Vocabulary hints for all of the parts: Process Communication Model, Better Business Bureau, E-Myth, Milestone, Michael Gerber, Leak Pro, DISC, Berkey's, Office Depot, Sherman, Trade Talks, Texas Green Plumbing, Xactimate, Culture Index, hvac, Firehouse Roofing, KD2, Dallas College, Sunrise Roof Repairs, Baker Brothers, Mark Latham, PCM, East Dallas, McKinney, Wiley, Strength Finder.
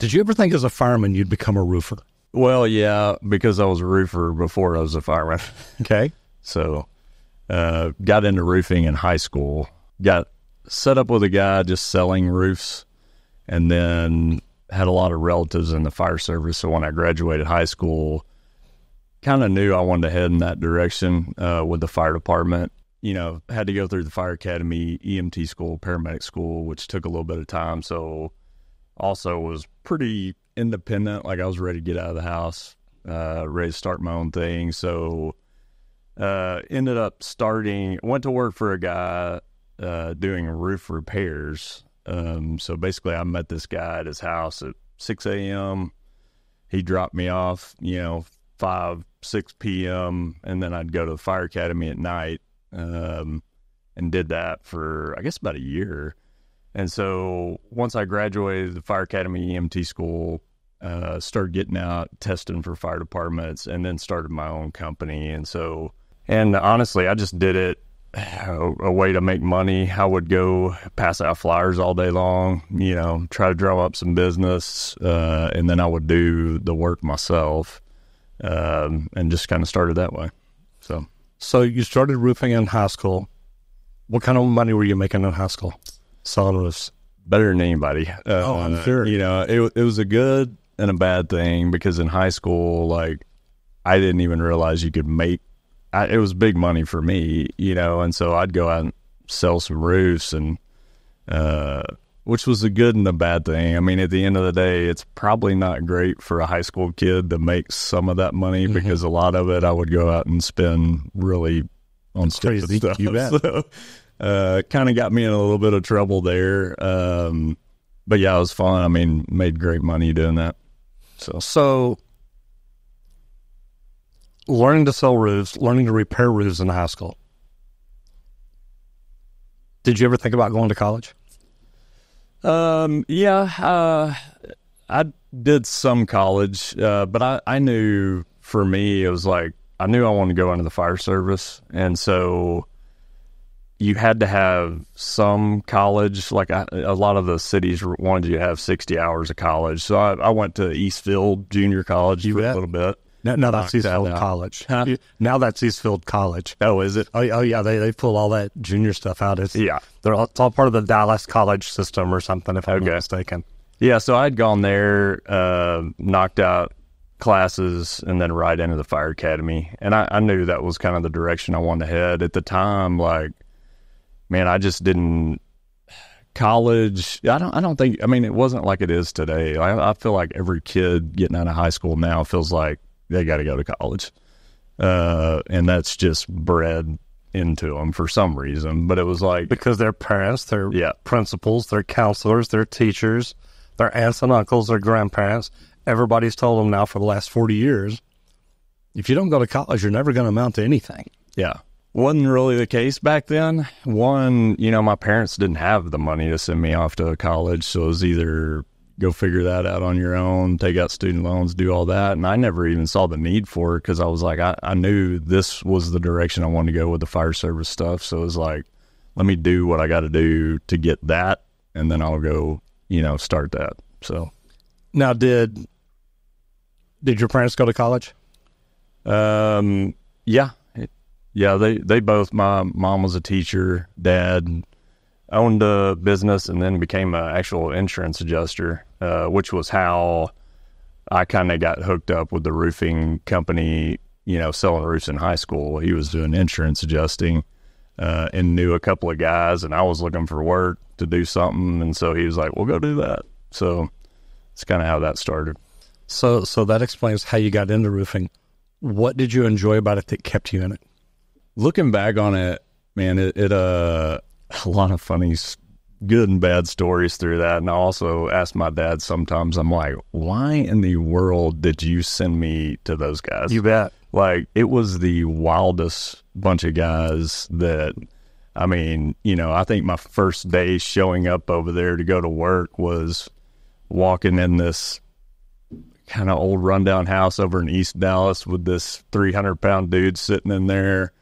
Did you ever think as a fireman you'd become a roofer? Well, yeah, because I was a roofer before I was a fireman. Okay. So got into roofing in high school, got set up with a guy just selling roofs, and then had a lot of relatives in the fire service. So when I graduated high school, kind of knew I wanted to head in that direction with the fire department. You know, had to go through the fire academy, EMT school, paramedic school, which took a little bit of time. So also was pretty independent. Like I was ready to get out of the house, ready to start my own thing. So ended up went to work for a guy doing roof repairs. So basically I met this guy at his house at 6 a.m. He dropped me off, 5, 6 p.m. And then I'd go to the fire academy at night. And did that for, I guess, about a year. And so once I graduated the fire academy EMT school, started getting out, testing for fire departments, and then started my own company. And honestly, I just did it a way to make money. I would go pass out flyers all day long, try to drum up some business, and then I would do the work myself, and just kind of started that way. So you started roofing in high school. What kind of money were you making in high school? Selling roofs. Better than anybody. I'm sure. It was a good and a bad thing, because in high school, I didn't even realize you could make. It was big money for me, and so I'd go out and sell some roofs, and which was the good and the bad thing. I mean, at the end of the day, it's probably not great for a high school kid to make some of that money, because a lot of it I would go out and spend really on stupid stuff. You bet. So, kind of got me in a little bit of trouble there. But yeah, it was fun. I mean, made great money doing that. So learning to sell roofs, learning to repair roofs in high school. Did you ever think about going to college? I did some college, but I knew for me, it was I knew I wanted to go into the fire service. And so you had to have some college. A lot of the cities wanted you to have 60 hours of college. So I went to Eastfield Junior College a little bit. No, that's Eastfield College. Huh? Now that's Eastfield College. Oh, is it? Oh yeah, they pull all that junior stuff out. It's all part of the Dallas College system or something, if I'm not mistaken. Yeah, so I'd gone there, knocked out classes, and then right into the fire academy. And I knew that was kind of the direction I wanted to head. At the time, I just didn't. College, I don't think, it wasn't like it is today. I feel like every kid getting out of high school now feels like they got to go to college. And that's just bred into them for some reason. But it was because their parents, their principals, their counselors, their teachers, their aunts and uncles, their grandparents, everybody's told them now for the last 40 years, if you don't go to college, you're never going to amount to anything. Yeah. Wasn't really the case back then. One, my parents didn't have the money to send me off to college, so it was either go figure that out on your own, take out student loans, do all that. And I never even saw the need for it, because I was I knew this was the direction I wanted to go with the fire service stuff. So it was let me do what I got to do to get that, and then I'll go, start that. So now, did your parents go to college? Yeah. Yeah, they both. My mom was a teacher, dad owned a business, and then became an actual insurance adjuster, which was how I kind of got hooked up with the roofing company, selling roofs in high school. He was doing insurance adjusting, and knew a couple of guys, and I was looking for work to do something. And so he was like, "We'll go do that." So it's kind of how that started. So that explains how you got into roofing. What did you enjoy about it that kept you in it? Looking back on it, man, it a lot of funny, good and bad stories through that. And I also ask my dad sometimes, I'm like, why in the world did you send me to those guys? You bet. It was the wildest bunch of guys that, I think my first day showing up over there to go to work was walking in this kind of old rundown house over in East Dallas with this 300-pound dude sitting in there.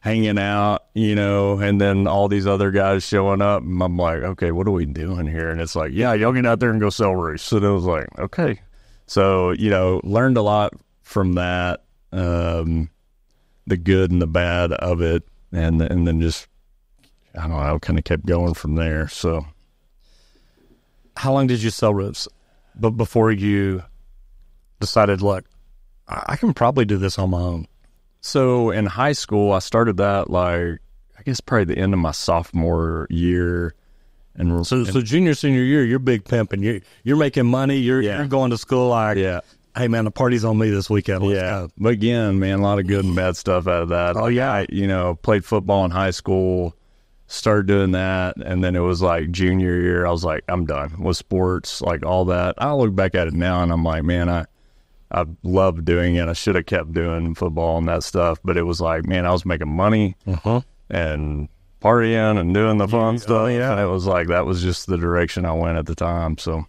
hanging out, you know, and then all these other guys showing up. And I'm like, okay, what are we doing here? And it's like, yeah, y'all get out there and go sell roofs. So it was like, okay. So, you know, learned a lot from that, the good and the bad of it. And then just, I don't know, I kind of kept going from there. So how long did you sell roofs before you decided, look, I can probably do this on my own? So in high school, I started that, like, I guess probably the end of my sophomore year. And so junior, senior year, you're big pimping. You're making money. You're going to school like, yeah, hey, man, the party's on me this weekend. Let's go. But again, man, a lot of good and bad stuff out of that. Oh, yeah. I, you know, played football in high school, started doing that. And then it was like junior year, I was like, I'm done with sports, like all that. I look back at it now and I'm like, man, I loved doing it. I should have kept doing football and that stuff, but it was like, man, I was making money and partying and doing the fun stuff. Yeah. And it was like, that was just the direction I went at the time. So,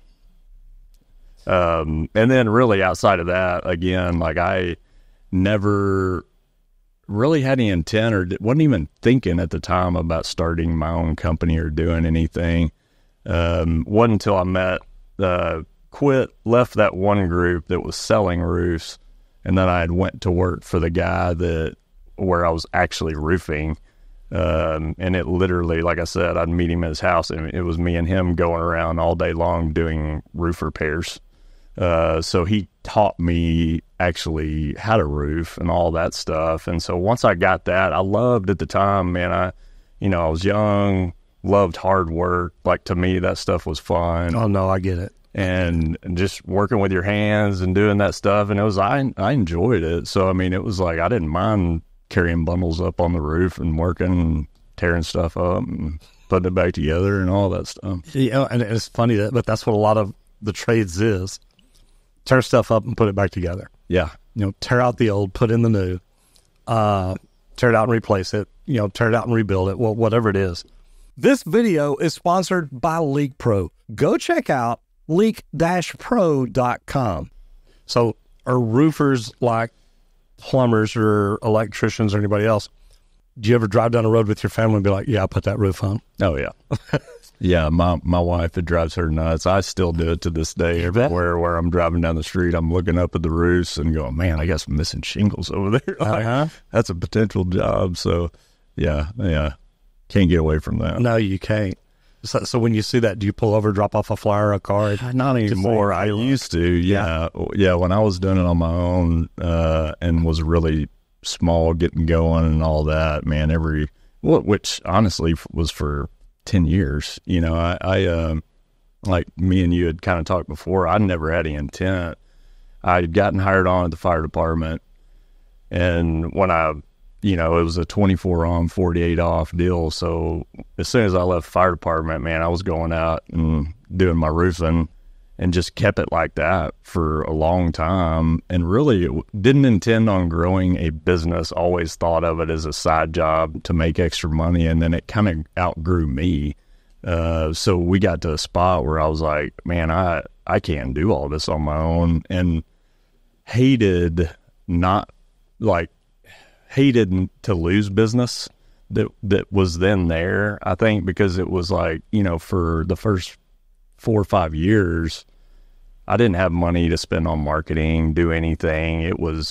and then really outside of that, again, like I never really had any intent or wasn't even thinking at the time about starting my own company or doing anything. Wasn't until I met, left that one group that was selling roofs, and then I had went to work for the guy where I was actually roofing, and it literally, like I said, I'd meet him at his house, and it was me and him going around all day long doing roof repairs. So he taught me actually how to roof and all that stuff. And so once I got that, I loved at the time, man, I was young, loved hard work. Like, to me, that stuff was fun. Oh no, I get it. And just working with your hands and doing that stuff. And it was, I enjoyed it. So, I mean, it was like, I didn't mind carrying bundles up on the roof and working and tearing stuff up and putting it back together and all that stuff. Yeah. And it's funny but that's what a lot of the trades is. Tear stuff up and put it back together. Yeah. You know, tear out the old, put in the new, tear it out and replace it, you know, tear it out and rebuild it. Well, whatever it is. This video is sponsored by Leak Pro. Go check out leak-pro.com. So are roofers like plumbers or electricians or anybody else? Do you ever drive down the road with your family and be like, yeah, I put that roof on? Oh, yeah. Yeah, my wife, it drives her nuts. I still do it to this day. Everywhere where I'm driving down the street, I'm looking up at the roofs and going, man, I got some missing shingles over there. Like, that's a potential job. So, yeah, can't get away from that. No, you can't. So when you see that, do you pull over, drop off a flyer, a card? Not anymore. I used to, yeah. When I was doing it on my own and was really small, getting going and all that, man, which honestly was for 10 years. You know, I like me and you had kind of talked before, I never had any intent. I had gotten hired on at the fire department, and when it was a 24 on, 48 off deal. So as soon as I left fire department, man, I was going out and doing my roofing and just kept it like that for a long time. And really didn't intend on growing a business, always thought of it as a side job to make extra money. And then it kind of outgrew me. So we got to a spot where I was like, man, I can't do all this on my own, and hated to lose business that was then there, I think, because it was like, you know, for the first 4 or 5 years, I didn't have money to spend on marketing, do anything.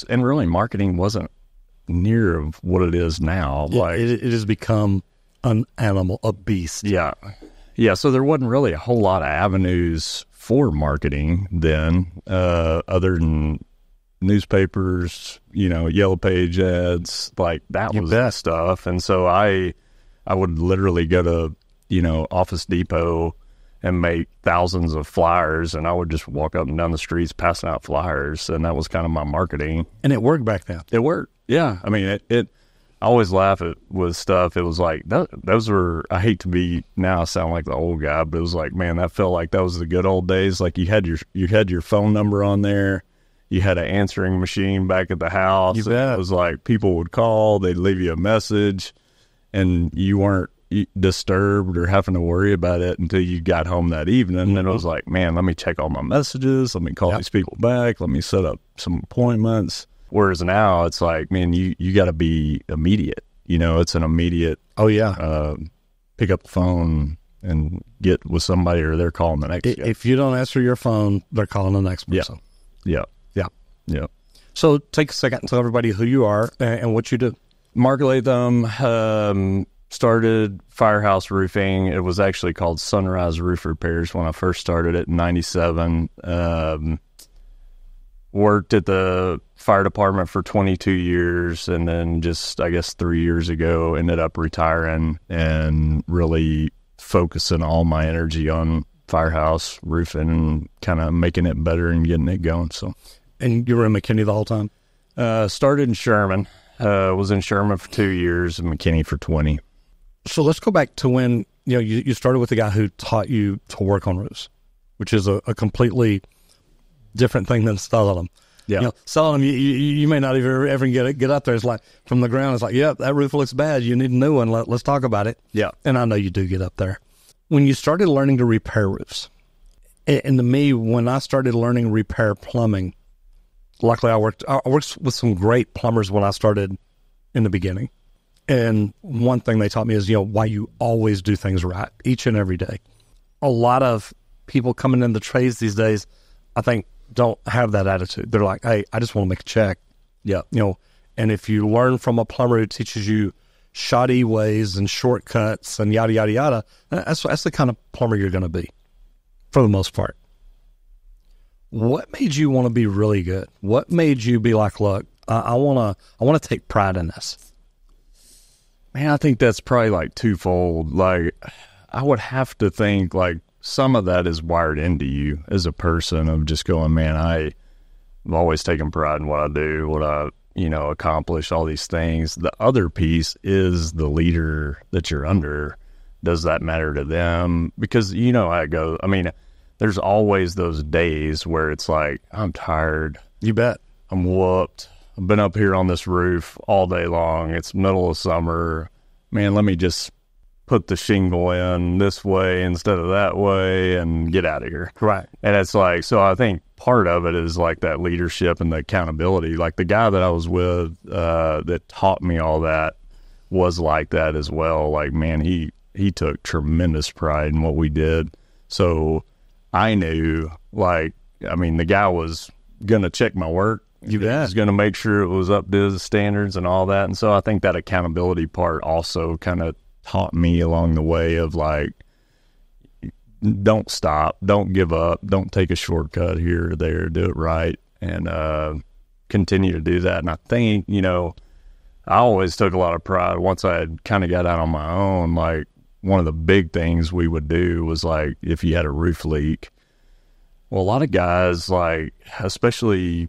And really marketing wasn't near of what it is now. It has become an animal, a beast. Yeah. Yeah. So there wasn't really a whole lot of avenues for marketing then, other than newspapers, you know, yellow page ads, like that was that stuff. And so I would literally go to, you know, Office Depot and make thousands of flyers, and I would just walk up and down the streets passing out flyers, and that was kind of my marketing. And it worked back then. It worked. Yeah. I mean, I always laugh with stuff. It was like, those were, I hate to be, now I sound like the old guy, but it was like, man, that felt like that was the good old days. Like you had your phone number on there. You had an answering machine back at the house. It was like people would call, they'd leave you a message, and you weren't disturbed or having to worry about it until you got home that evening. Mm-hmm. And it was like, man, let me check all my messages. Let me call these people back. Let me set up some appointments. Whereas now it's like, man, you got to be immediate. you know, it's an immediate, oh yeah, pick up the phone and get with somebody, or they're calling the next. If you don't answer your phone, they're calling the next person. Yeah. Yeah. Yeah. So take a second and tell everybody who you are and what you do. Mark Latham, started Firehouse Roofing. It was actually called Sunrise Roof Repairs when I first started it in 97. Worked at the fire department for 22 years, and then just, I guess, 3 years ago, ended up retiring and really focusing all my energy on firehouse roofing and kind of making it better and getting it going. So, and you were in McKinney the whole time? Started in Sherman. Was in Sherman for 2 years and McKinney for 20. So let's go back to when, you know, you started with the guy who taught you to work on roofs, which is a completely different thing than selling them. Yeah. You know, selling them, you may not even ever get up there. It's like from the ground, it's like, yep, that roof looks bad. You need a new one. Let's talk about it. Yeah. And I know you do get up there. When you started learning to repair roofs, and to me, when I started learning repair plumbing, luckily I worked with some great plumbers when I started in the beginning. And one thing they taught me is, you know, why you always do things right each and every day. A lot of people coming in the trades these days, I think, don't have that attitude. They're like, hey, I just want to make a check. Yeah. You know, and if you learn from a plumber who teaches you shoddy ways and shortcuts and yada, yada, yada, that's the kind of plumber you're going to be for the most part. What made you want to be really good? What made you be like, look, I want to take pride in this? Man, I think that's probably like twofold. Like, I would have to think like some of that is wired into you as a person of just going, man, I've always taken pride in what I do, what I, you know, accomplish, all these things. The other piece is the leader that you're under. Does that matter to them? Because, you know, there's always those days where it's like, I'm tired. You bet. I'm whooped. I've been up here on this roof all day long. It's middle of summer. Man, let me just put the shingle in this way instead of that way and get out of here. Right. And it's like, so I think part of it is like that leadership and the accountability. Like the guy that I was with that taught me all that was like that as well. Like, man, he took tremendous pride in what we did. So I knew, like, I mean, the guy was going to check my work. You bet. He was going to make sure it was up to the standards and all that. And so I think that accountability part also kind of taught me along the way of, like, don't stop, don't give up, don't take a shortcut here or there, do it right, and continue to do that. And I think, you know, I always took a lot of pride. Once I had kind of got out on my own, like, one of the big things we would do was, like, if you had a roof leak, well, a lot of guys, like, especially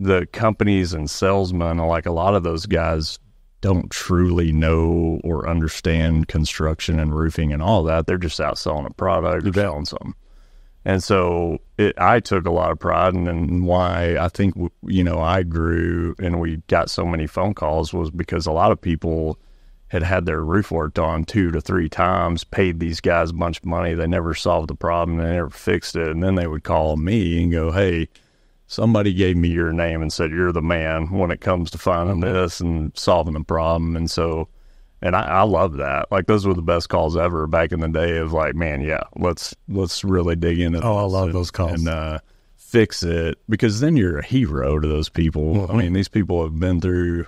the companies and salesmen, like, a lot of those guys don't truly know or understand construction and roofing and all that. They're just out selling a product or selling something. And so I took a lot of pride in why I think, you know, I grew and we got so many phone calls was because a lot of people had their roof worked on 2 to 3 times, paid these guys a bunch of money. They never solved the problem. They never fixed it. And then they would call me and go, hey, somebody gave me your name and said, you're the man when it comes to finding this and solving the problem. And so, and I love that. Like, those were the best calls ever back in the day of, like, man, yeah, let's really dig into this. Oh, I love those calls. And, fix it, because then you're a hero to those people. Mm-hmm. I mean, these people have been through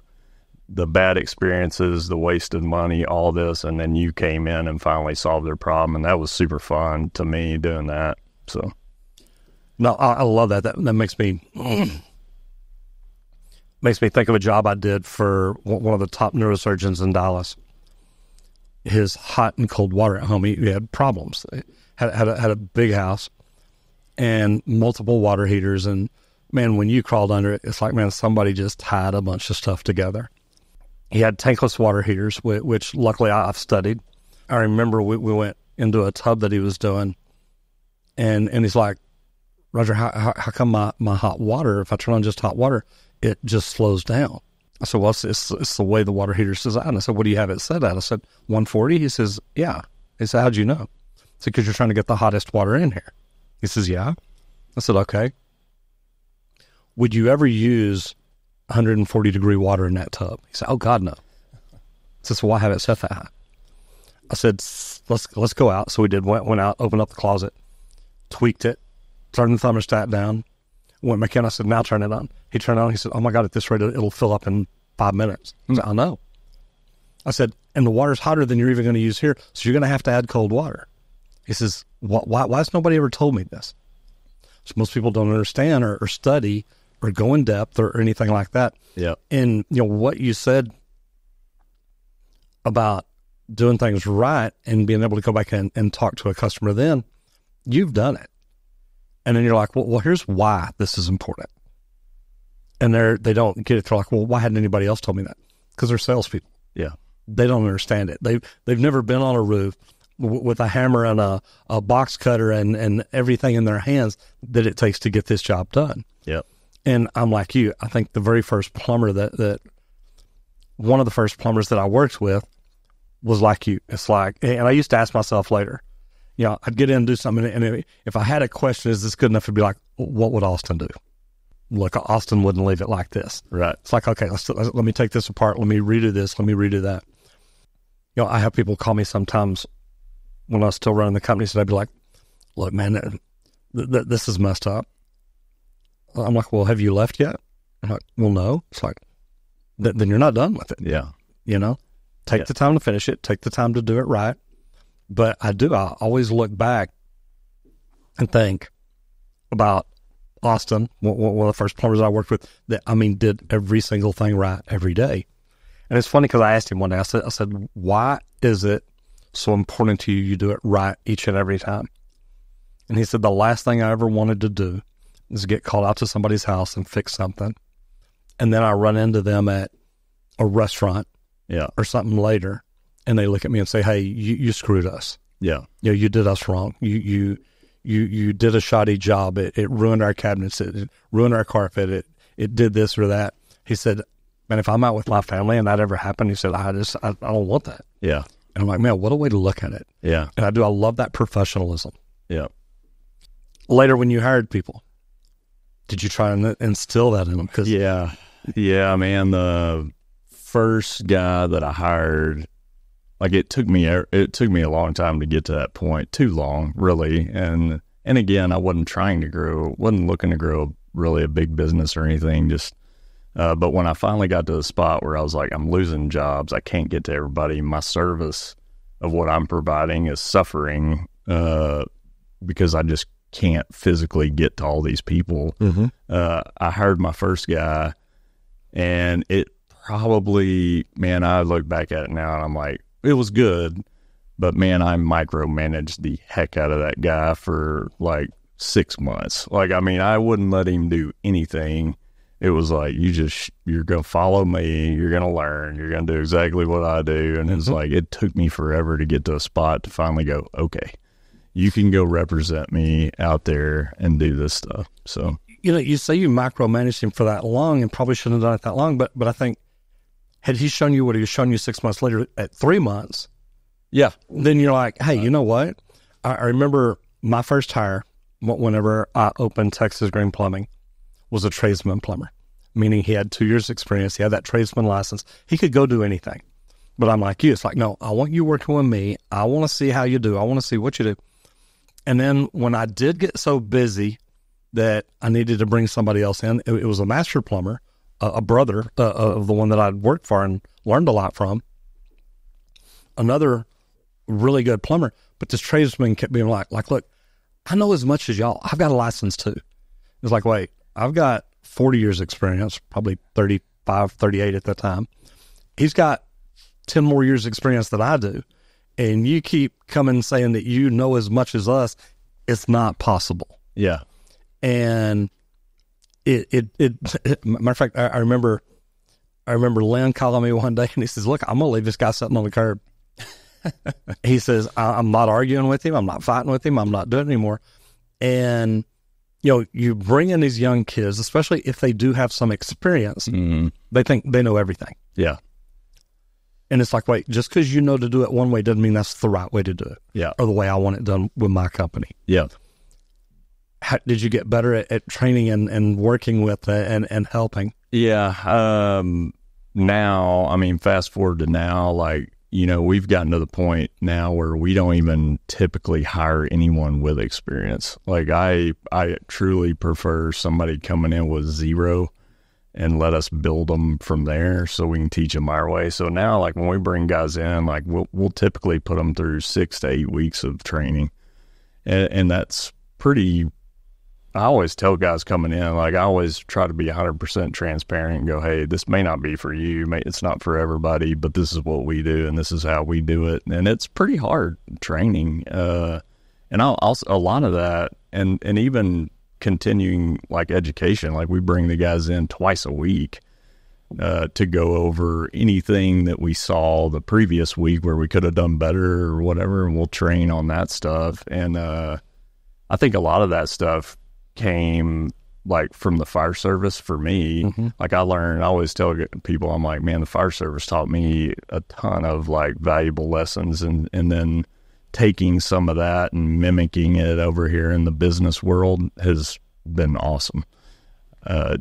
the bad experiences, the wasted money, all this, and then you came in and finally solved their problem, and that was super fun to me doing that. So, no, I love that. That makes me think of a job I did for one of the top neurosurgeons in Dallas. His hot and cold water at home, he had problems. He had a big house and multiple water heaters, and man, when you crawled under it, it's like, man, somebody just tied a bunch of stuff together. He had tankless water heaters, which luckily I've studied. I remember we went into a tub that he was doing, and he's like, Roger, how come my hot water, if I turn on just hot water, it just slows down? I said, well, it's the way the water heater's designed. And I said, what do you have it set at? I said, 140? He says, yeah. He said, how'd you know? I said, because you're trying to get the hottest water in here. He says, yeah. I said, okay. Would you ever use 140 degree water in that tub? He said, oh God, no. says, well, I haven't set that high. I said, let's go out. So we did, went out, opened up the closet, tweaked it, turned the thermostat down. When McKenna said, now turn it on. He turned it on. He said, oh, my God, at this rate, it'll fill up in 5 minutes. I said, I know. I said, and the water's hotter than you're even going to use here, so you're going to have to add cold water. He says, why has nobody ever told me this? So most people don't understand or study or go in depth or anything like that. Yeah. And, you know, what you said about doing things right and being able to go back and talk to a customer then, you've done it. And then you're like, well, here's why this is important. And they don't get it. They're like, well, why hadn't anybody else told me that? Because they're salespeople. Yeah. They don't understand it. They've never been on a roof with a hammer and a box cutter and everything in their hands that it takes to get this job done. Yeah. And I'm like you. I think the very first plumber that one of the first plumbers that I worked with was like you. It's like, and I used to ask myself later, you know, I'd get in and do something, and if I had a question, is this good enough? It'd be like, what would Austin do? Look, Austin wouldn't leave it like this. Right. It's like, okay, let me take this apart. Let me redo this. Let me redo that. You know, I have people call me sometimes when I was still running the company, so they'd be like, look, man, this is messed up. I'm like, well, have you left yet? I'm like, well, no. It's like, then you're not done with it. Yeah. You know, take the time to finish it. Take the time to do it right. But I always look back and think about Austin, one of the first plumbers I worked with, that, I mean, did every single thing right every day. And it's funny because I asked him one day, I said, why is it so important to you you do it right each and every time? And he said, the last thing I ever wanted to do is get called out to somebody's house and fix something, and then I run into them at a restaurant or something later, and they look at me and say, hey, you screwed us. Yeah. You know, you did us wrong. You did a shoddy job. It ruined our cabinets. It ruined our carpet. It did this or that. He said, man, if I'm out with my family and that ever happened, he said, I don't want that. Yeah. And I'm like, man, what a way to look at it. Yeah. And I love that professionalism. Yeah. Later when you hired people, did you try and instill that in them? Cause yeah, man, the first guy that I hired, like it took me a long time to get to that point, too long, really. And again, I wasn't trying to grow, wasn't looking to grow really a big business or anything. Just, but when I finally got to the spot where I was like, I'm losing jobs, I can't get to everybody. My service of what I'm providing is suffering because I just can't physically get to all these people. Mm-hmm. I hired my first guy, and it probably, man, I look back at it now and I'm like, it was good, but man, I micromanaged the heck out of that guy for like 6 months. Like, I mean, I wouldn't let him do anything. It was like, you're going to follow me. You're going to learn. You're going to do exactly what I do. And it's like, it took me forever to get to a spot to finally go, okay, you can go represent me out there and do this stuff. So, you know, you say you micromanaged him for that long and probably shouldn't have done it that long, but I think, had he shown you what he was showing you 6 months later at 3 months, then you're like, hey, you know what? I remember my first hire, whenever I opened Texas Green Plumbing, was a tradesman plumber, meaning he had 2 years experience. He had that tradesman license. He could go do anything. But I'm like you. It's like, no, I want you working with me. I want to see how you do. I want to see what you do. And then when I did get so busy that I needed to bring somebody else in, it was a master plumber, a brother of the one that I'd worked for and learned a lot from, another really good plumber. But this tradesman kept being like, look, I know as much as y'all. I've got a license too. It's like, wait, I've got 40 years experience, probably 35, 38 at the time. He's got 10 more years experience than I do. And you keep coming saying that you know as much as us. It's not possible. Yeah. And matter of fact, I remember Lynn calling me one day and he says, look, I'm going to leave this guy sitting on the curb. He says, I'm not arguing with him. I'm not fighting with him. I'm not doing it anymore. And, you know, you bring in these young kids, especially if they do have some experience, they think they know everything. Yeah. And it's like, wait, just because you know to do it one way doesn't mean that's the right way to do it. Yeah. Or the way I want it done with my company. Yeah. How did you get better at training and working with and helping? Yeah. now, I mean, fast forward to now, like, you know, we've gotten to the point now where we don't even typically hire anyone with experience. Like I truly prefer somebody coming in with zero and let us build them from there so we can teach them our way. So now, like when we bring guys in, like we'll typically put them through 6 to 8 weeks of training. And that's pretty, I always tell guys coming in, like I always try to be 100% transparent and go, hey, this may not be for you. It's not for everybody, but this is what we do and this is how we do it. And it's pretty hard training. And I'll a lot of that and even continuing like education, like we bring the guys in twice a week to go over anything that we saw the previous week where we could have done better or whatever. And we'll train on that stuff. And I think a lot of that stuff came like from the fire service for me. Mm-hmm. Like I always tell people, I'm like, man, the fire service taught me a ton of like valuable lessons, and then taking some of that and mimicking it over here in the business world has been awesome.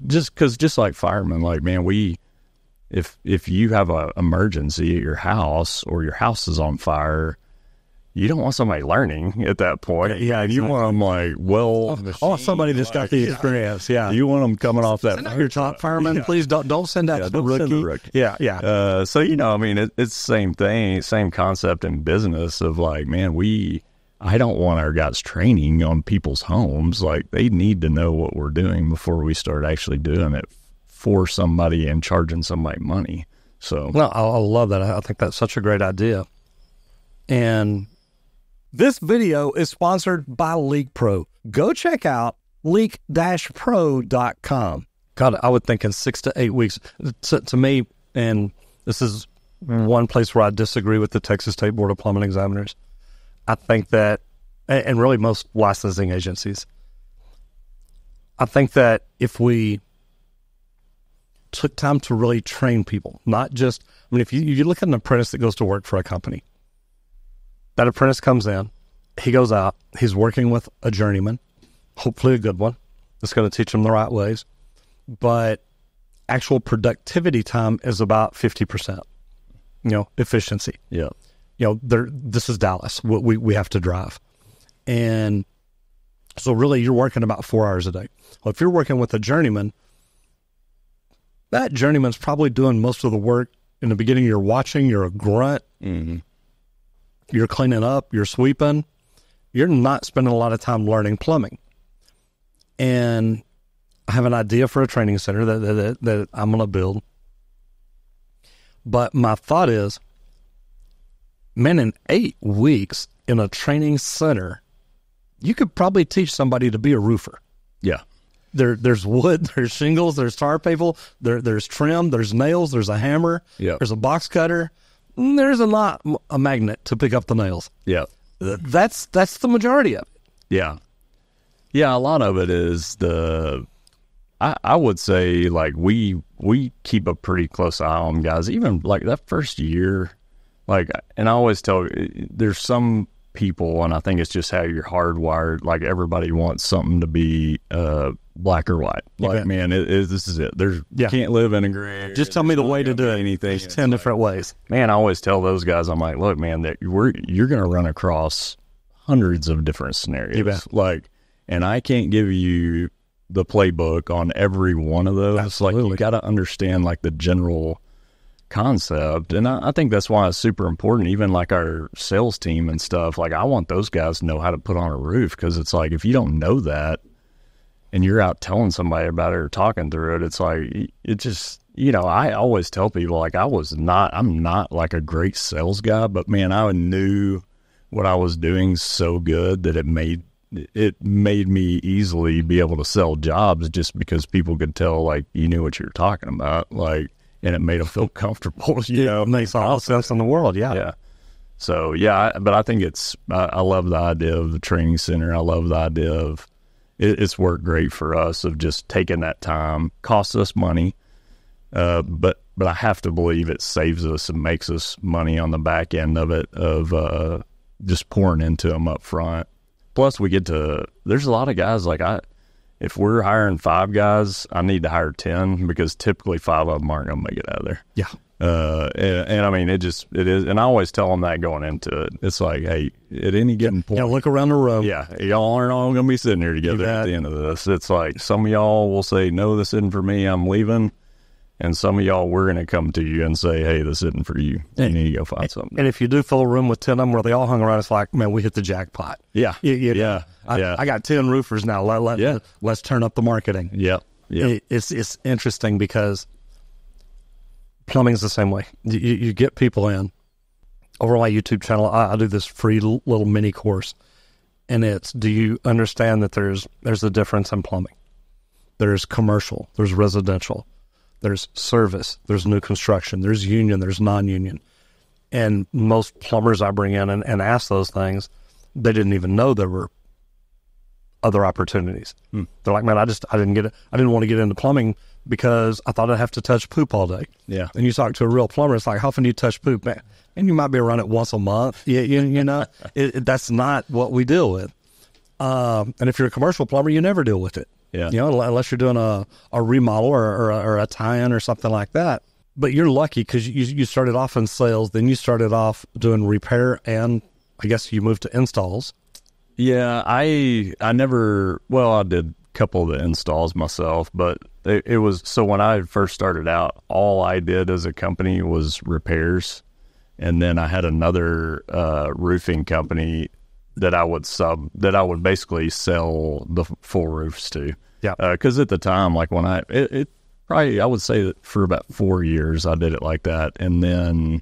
Just cause just like firemen, like, man, if you have a emergency at your house or your house is on fire, you don't want somebody learning at that point. Yeah, you want them like, well, somebody that's got the experience. Yeah, you want them coming off that. Send out your top fireman, yeah. Please don't send out the rookie. Yeah, yeah. So you know, I mean, it's same thing, same concept in business of like, man, I don't want our guys training on people's homes. Like they need to know what we're doing before we start actually doing it for somebody and charging somebody money. So, well, I love that. I think that's such a great idea, and. This video is sponsored by Leak Pro. Go check out leak-pro.com. God, I would think in 6 to 8 weeks, to me, and this is one place where I disagree with the Texas State Board of Plumbing Examiners. I think that, and really most licensing agencies, I think that if we took time to really train people, not just, I mean, if you look at an apprentice that goes to work for a company, that apprentice comes in, he goes out, he's working with a journeyman, hopefully a good one, that's going to teach him the right ways. But actual productivity time is about 50%, you know, efficiency. Yeah. You know, this is Dallas. We have to drive. And so really you're working about 4 hours a day. Well, if you're working with a journeyman, that journeyman's probably doing most of the work. In the beginning, you're watching, you're a grunt. Mm-hmm. You're cleaning up, you're sweeping, you're not spending a lot of time learning plumbing. And I have an idea for a training center that I'm going to build. But my thought is, man, in 8 weeks in a training center, you could probably teach somebody to be a roofer. Yeah. There's wood, there's shingles, there's tar paper, there's trim, there's nails, there's a hammer, yeah. There's a box cutter. There's a magnet to pick up the nails. Yeah. That's the majority of it. Yeah. Yeah, a lot of it is I would say, like, we keep a pretty close eye on guys, even, like, that first year. Like, and I always tell, there's some people, and I think it's just how you're hardwired, like, everybody wants something to be black or white. Like, man, this is it. There's yeah. Can't live in a gray. Just tell me the way to do anything. There's 10 different ways. Man, I always tell those guys, I'm like, look, man, that you're going to run across hundreds of different scenarios. Like, and I can't give you the playbook on every one of those. Absolutely. Like, you got to understand, like, the general concept. And I think that's why it's super important, even like our sales team and stuff. Like, I want those guys to know how to put on a roof, because it's like, if you don't know that, and you're out telling somebody about it or talking through it, it's like, it just, you know, I always tell people, like, I'm not like a great sales guy, but man, I knew what I was doing so good that it made me easily be able to sell jobs, just because people could tell, like, you knew what you were talking about, like, and it made them feel comfortable, you know. It makes all sense in the world, yeah. Yeah. So, yeah, but I think I love the idea of the training center. I love the idea of, it's worked great for us, of just taking that time, costs us money, but I have to believe it saves us and makes us money on the back end of it, of just pouring into them up front. Plus, there's a lot of guys, like if we're hiring five guys, I need to hire 10 because typically five of them aren't going to make it out of there. Yeah. And I mean, it is. And I always tell them that going into it. It's like, hey, at any given point, look around the room. Yeah. Y'all aren't all going to be sitting here together at the end of this. It's like some of y'all will say, no, this isn't for me, I'm leaving. And some of y'all, we're going to come to you and say, hey, this isn't for you. You need to go find something. And if you do fill a room with 10 of them where they all hung around, it's like, man, we hit the jackpot. Yeah. I got 10 roofers now. Let's turn up the marketing. Yeah. Yeah. It's interesting because plumbing's the same way. You get people in. Over my YouTube channel, I do this free little mini course. And it's, do you understand that there's a difference in plumbing? There's commercial. There's residential. There's service, there's new construction, there's union, there's non-union. And most plumbers I bring in and ask those things, they didn't even know there were other opportunities. Hmm. They're like, man, I didn't get it. I didn't want to get into plumbing because I thought I'd have to touch poop all day. Yeah. And you talk to a real plumber, it's like, how often do you touch poop, man? And you might be around it once a month. You know, that's not what we deal with. And if you're a commercial plumber, you never deal with it. Yeah. You know, unless you're doing a remodel or a tie-in or something like that. But you're lucky because you started off in sales, then you started off doing repair, and I guess you moved to installs. Yeah, I never, well, I did a couple of the installs myself, but it was, so when I first started out, all I did as a company was repairs. And then I had another roofing company that I would basically sell the full roofs to. Yeah. Cause at the time, like when I would say that for about 4 years I did it like that. And then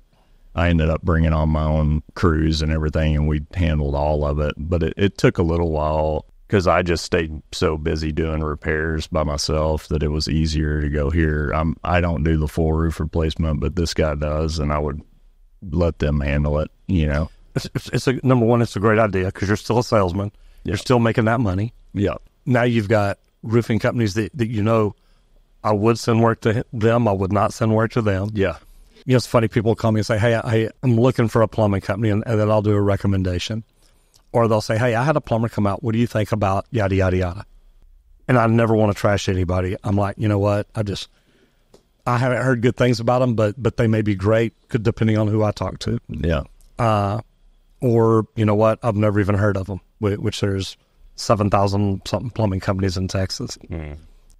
I ended up bringing on my own crews and everything, and we handled all of it. But it took a little while cause I just stayed so busy doing repairs by myself that it was easier to go here. I don't do the full roof replacement, but this guy does. And I would let them handle it, you know? It's number one, it's a great idea because you're still a salesman. Yeah. You're still making that money. Yeah. Now you've got roofing companies that you know, I would send work to them. I would not send work to them. Yeah. You know, it's funny. People call me and say, hey, I'm looking for a plumbing company, and then I'll do a recommendation. Or they'll say, hey, I had a plumber come out. What do you think about yada, yada, yada? And I never want to trash anybody. I'm like, you know what? I haven't heard good things about them, but they may be great depending on who I talk to. Yeah. Or, you know what, I've never even heard of them, which there's 7,000-something plumbing companies in Texas. Mm.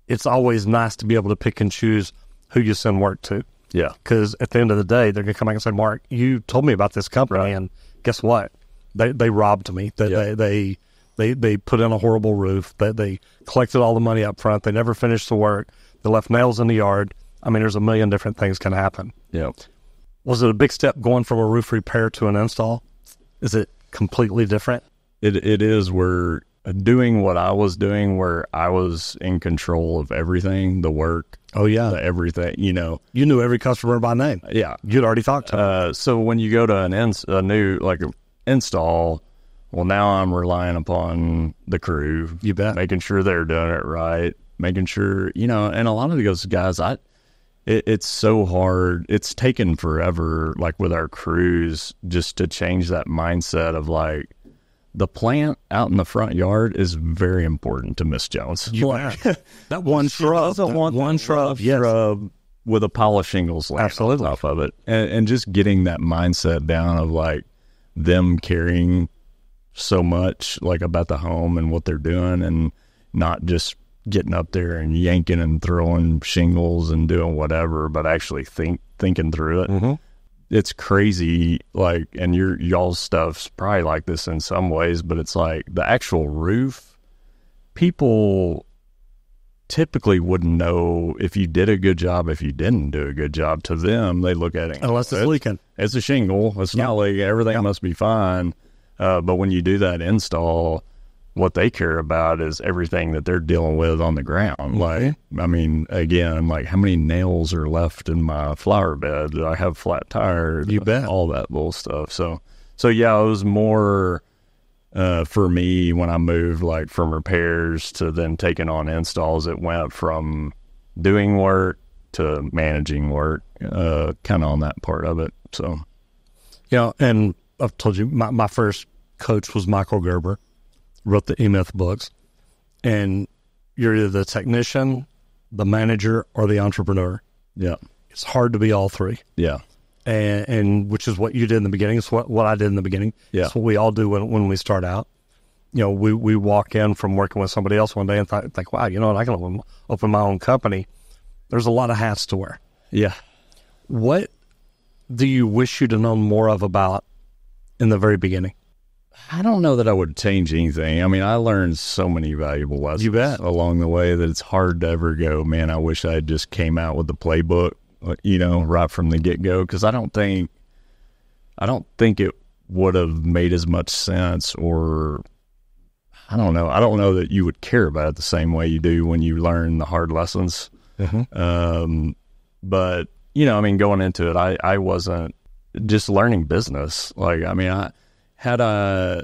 It's always nice to be able to pick and choose who you send work to. Yeah. Because at the end of the day, they're going to come back and say, Mark, you told me about this company, right, and guess what? They robbed me. They put in a horrible roof. They collected all the money up front. They never finished the work. They left nails in the yard. I mean, there's a million different things can happen. Yeah. Was it a big step going from a roof repair to an install? Is it completely different? It is. We're doing what I was doing where I was in control of everything, the work. Oh, yeah. Everything, you know. You knew every customer by name. Yeah. You'd already talked to them. So when you go to a new install, well, now I'm relying upon the crew. You bet. Making sure they're doing it right. Making sure, you know, and a lot of those guys, it's so hard. It's taken forever, like with our crews, just to change that mindset of like the plant out in the front yard is very important to Miss Jones. That one shrub, shrub with a pile of shingles off of it, and just getting that mindset down of like them caring so much like about the home and what they're doing, and not just getting up there and yanking and throwing shingles and doing whatever, but actually thinking through it. Mm-hmm. It's crazy. Like, and y'all's stuff's probably like this in some ways, but it's like the actual roof, people typically wouldn't know if you did a good job, if you didn't do a good job. To them, they look at it. Unless it's leaking. It's a shingle. It's not leaking. Everything must be fine. But when you do that install, what they care about is everything that they're dealing with on the ground. Like, I mean, again, like how many nails are left in my flower bed? Do I have flat tire? You bet. All that bull stuff. So yeah, it was more for me when I moved like from repairs to then taking on installs. It went from doing work to managing work, kind of on that part of it. So, yeah, and I've told you my first coach was Michael Gerber. Wrote the E-Myth books, and you're either the technician, the manager, or the entrepreneur. Yeah. It's hard to be all three. Yeah. And which is what you did in the beginning. It's what I did in the beginning. Yeah. It's what we all do when we start out. You know, we walk in from working with somebody else one day and think, wow, you know what, I can open my own company. There's a lot of hats to wear. Yeah. What do you wish you'd have known more of about in the very beginning? I don't know that I would change anything. I mean, I learned so many valuable lessons along the way that it's hard to ever go, man, I wish I had just came out with the playbook, you know, right from the get-go, because I don't think it would have made as much sense, or I don't know. I don't know that you would care about it the same way you do when you learn the hard lessons. Mm-hmm. But, you know, I mean, going into it, I wasn't just learning business. Like, I mean, had I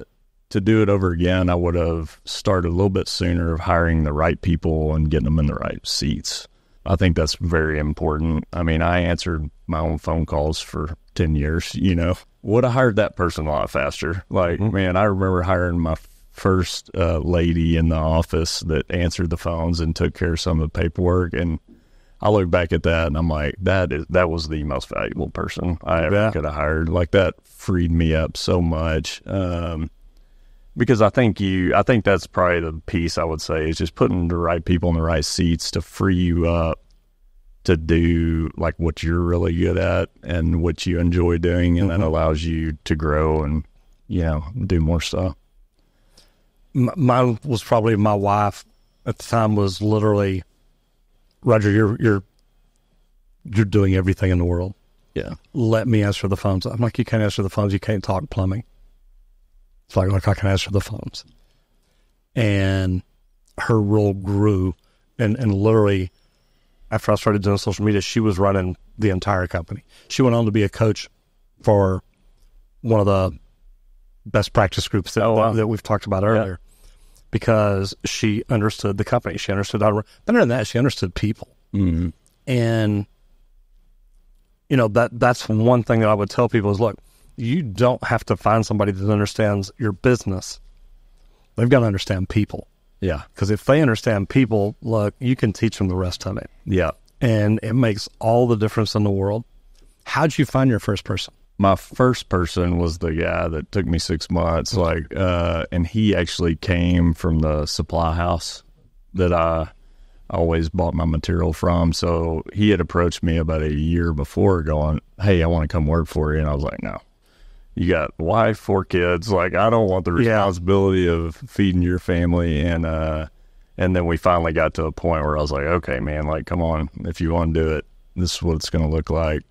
to do it over again, I would have started a little bit sooner of hiring the right people and getting them in the right seats. I think that's very important. I mean, I answered my own phone calls for 10 years, you know. Would have hired that person a lot faster. Like, mm-hmm. Man, I remember hiring my first lady in the office that answered the phones and took care of some of the paperwork. And I look back at that and I'm like, that was the most valuable person I ever could have hired. Like, that freed me up so much. Because I think that's probably the piece I would say is just putting the right people in the right seats to free you up to do like what you're really good at and what you enjoy doing. And mm-hmm. That allows you to grow and, you know, do more stuff. Mine was probably my wife at the time was literally, Roger, you're doing everything in the world. Yeah. Let me answer the phones. I'm like, you can't answer the phones. You can't talk plumbing. It's like, look, I can answer the phones. And her role grew. And literally, after I started doing social media, she was running the entire company. She went on to be a coach for one of the best practice groups that we've talked about earlier, because she understood the company. She understood how to run. Better than that, she understood people. Mm-hmm. And, you know, that's one thing that I would tell people is, look, you don't have to find somebody that understands your business. They've got to understand people. Yeah. Because if they understand people, look, you can teach them the rest of it. Yeah. And it makes all the difference in the world. How'd you find your first person? My first person was the guy that took me 6 months. Like, and he actually came from the supply house that I always bought my material from. So he had approached me about a year before going, hey, I want to come work for you. And I was like, no, you got wife, 4 kids. Like, I don't want the responsibility of feeding your family. And then we finally got to a point where I was like, okay, man, like, come on, if you want to do it, this is what it's going to look like.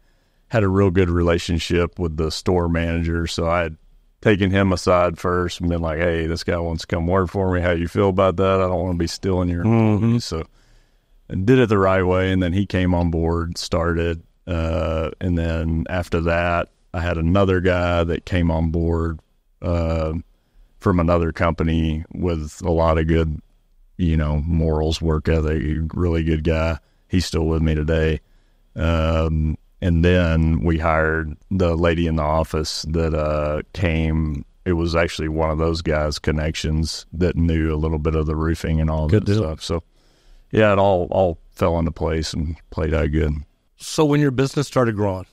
Had a real good relationship with the store manager. So I had taken him aside first and been like, hey, this guy wants to come work for me. How you feel about that? I don't want to be stealing your employee. So I did it the right way. And then he came on board, started. And then after that, I had another guy that came on board from another company with a lot of good, you know, morals, work ethic, really good guy. He's still with me today. And then we hired the lady in the office that came. It was actually one of those guys' connections that knew a little bit of the roofing and all that stuff. So, yeah, it all fell into place and played out good. So when your business started growing,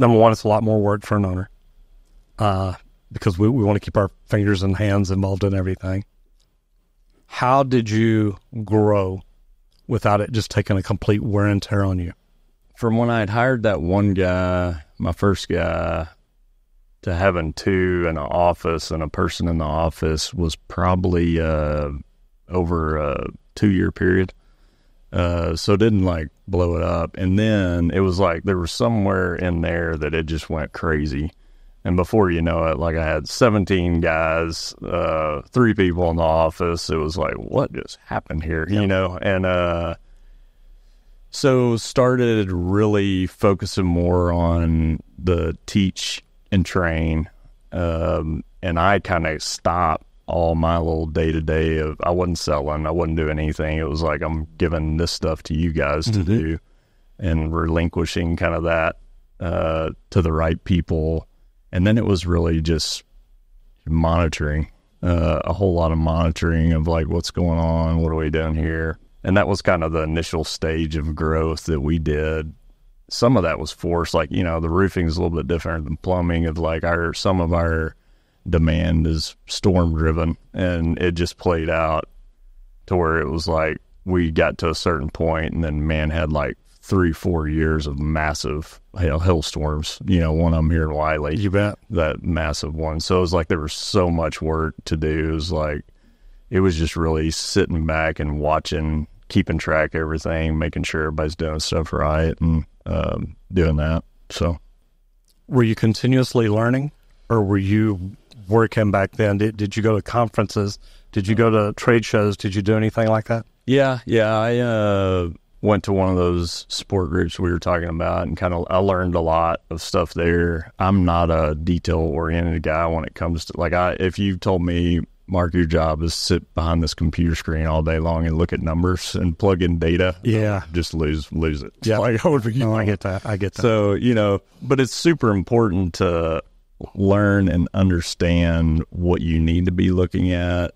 number one, it's a lot more work for an owner because we want to keep our fingers and hands involved in everything. How did you grow without it just taking a complete wear and tear on you? From when I had hired that one guy, my first guy, to having two in an office and a person in the office was probably over a 2-year period. So didn't like blow it up. And then it was like there was somewhere in there that it just went crazy. And before you know it, like I had 17 guys, 3 people in the office. It was like, what just happened here? Yep. You know, and so started really focusing more on the teach and train. And I kind of stopped all my little day-to-day of I wasn't selling. I wasn't doing anything. It was like I'm giving this stuff to you guys to do and relinquishing kind of that to the right people. And then it was really just monitoring, a whole lot of monitoring of like what's going on, what are we doing here. And that was kind of the initial stage of growth that we did. Some of that was forced, like, you know, the roofing is a little bit different than plumbing. Of like some of our demand is storm driven, and it just played out to where it was like we got to a certain point, and then man had like 3-4 years of massive hailstorms. You know, one of them here in Wiley. You bet. That massive one. So it was like there was so much work to do. It was like it was just really sitting back and watching, keeping track of everything, making sure everybody's doing stuff right, and doing that. So were you continuously learning, or were you working back then? Did you go to conferences? Did you go to trade shows? Did you do anything like that? Yeah. I went to one of those support groups we were talking about, and I learned a lot of stuff there. I'm not a detail-oriented guy when it comes to, like, if you told me, Mark, your job is sit behind this computer screen all day long and look at numbers and plug in data. Yeah. Just lose it. Yeah. Like, I get that. So, you know, but it's super important to learn and understand what you need to be looking at,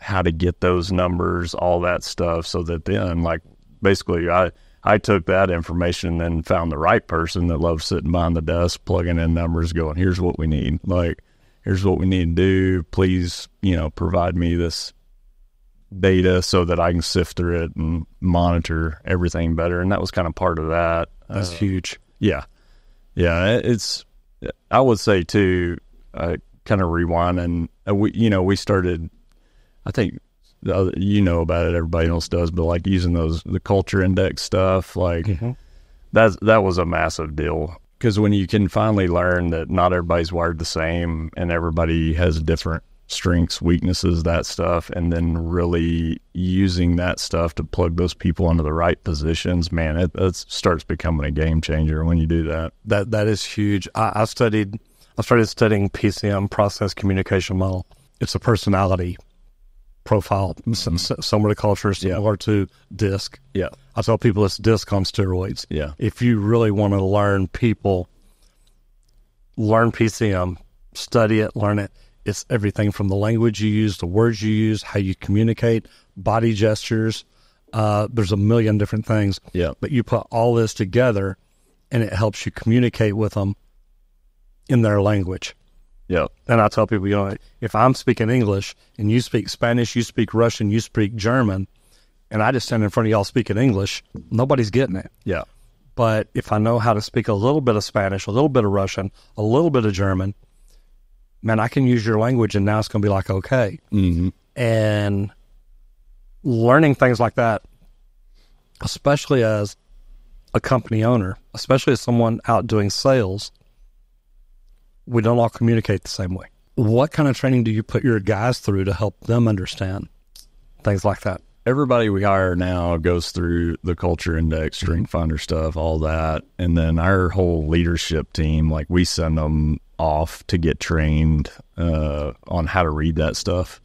how to get those numbers, all that stuff, so that then, like, basically I took that information and then found the right person that loves sitting behind the desk, plugging in numbers, going, here's what we need. Like, here's what we need to do. Please, you know, provide me this data so that I can sift through it and monitor everything better. And that was kind of part of that. That's huge. Yeah. Yeah. I would say too, kind of rewind, and we started, I think, you know about it, everybody else does, but like using the Culture Index stuff, like that was a massive deal. Because when you can finally learn that not everybody's wired the same and everybody has different strengths, weaknesses, that stuff, and then really using that stuff to plug those people into the right positions, man, it starts becoming a game changer when you do that. That is huge. I started studying PCM, Process Communication Model. It's a personality profile, similar to cultures, similar to DISC. Yeah. I tell people it's DISC on steroids. Yeah. If you really want to learn people, learn PCM, study it, learn it. It's everything from the language you use, the words you use, how you communicate, body gestures. There's a million different things. Yeah. But you put all this together, and it helps you communicate with them in their language. Yeah. And I tell people, you know, if I'm speaking English and you speak Spanish, you speak Russian, you speak German, and I just stand in front of y'all speaking English, nobody's getting it. Yeah. But if I know how to speak a little bit of Spanish, a little bit of Russian, a little bit of German, man, I can use your language, and now it's going to be like, okay. Mm-hmm. And learning things like that, especially as a company owner, especially as someone out doing sales, we don't all communicate the same way. What kind of training do you put your guys through to help them understand things like that? Everybody we hire now goes through the Culture Index, Strength Finder stuff, all that. And then our whole leadership team, like, we send them off to get trained on how to read that stuff,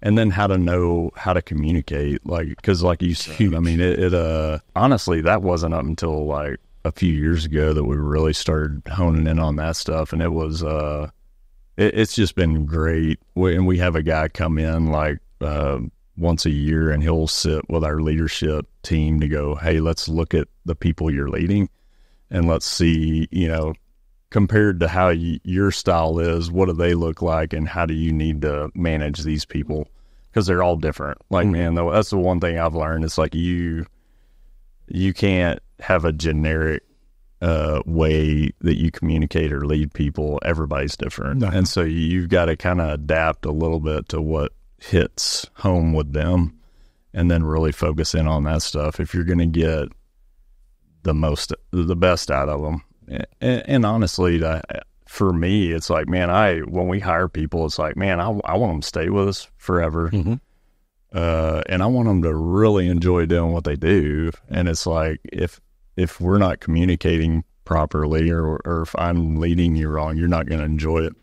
and then how to know how to communicate. Like, because like you said, I mean, it honestly, that wasn't up until like a few years ago that we really started honing in on that stuff. And it was, it's just been great. We have a guy come in like, once a year, and he'll sit with our leadership team to go, hey, let's look at the people you're leading, and let's see, you know, compared to how your style is, what do they look like, and how do you need to manage these people? Cause they're all different. Like, man, that's the one thing I've learned. It's like, you can't have a generic way that you communicate or lead people. Everybody's different. No. And so you've got to kind of adapt a little bit to what hits home with them, and then really focus in on that stuff if you're going to get the best out of them. And honestly, for me, it's like, man, when we hire people, it's like, man, I want them to stay with us forever. Mm-hmm. And I want them to really enjoy doing what they do. And it's like, if we're not communicating properly, or if I'm leading you wrong, you're not going to enjoy it.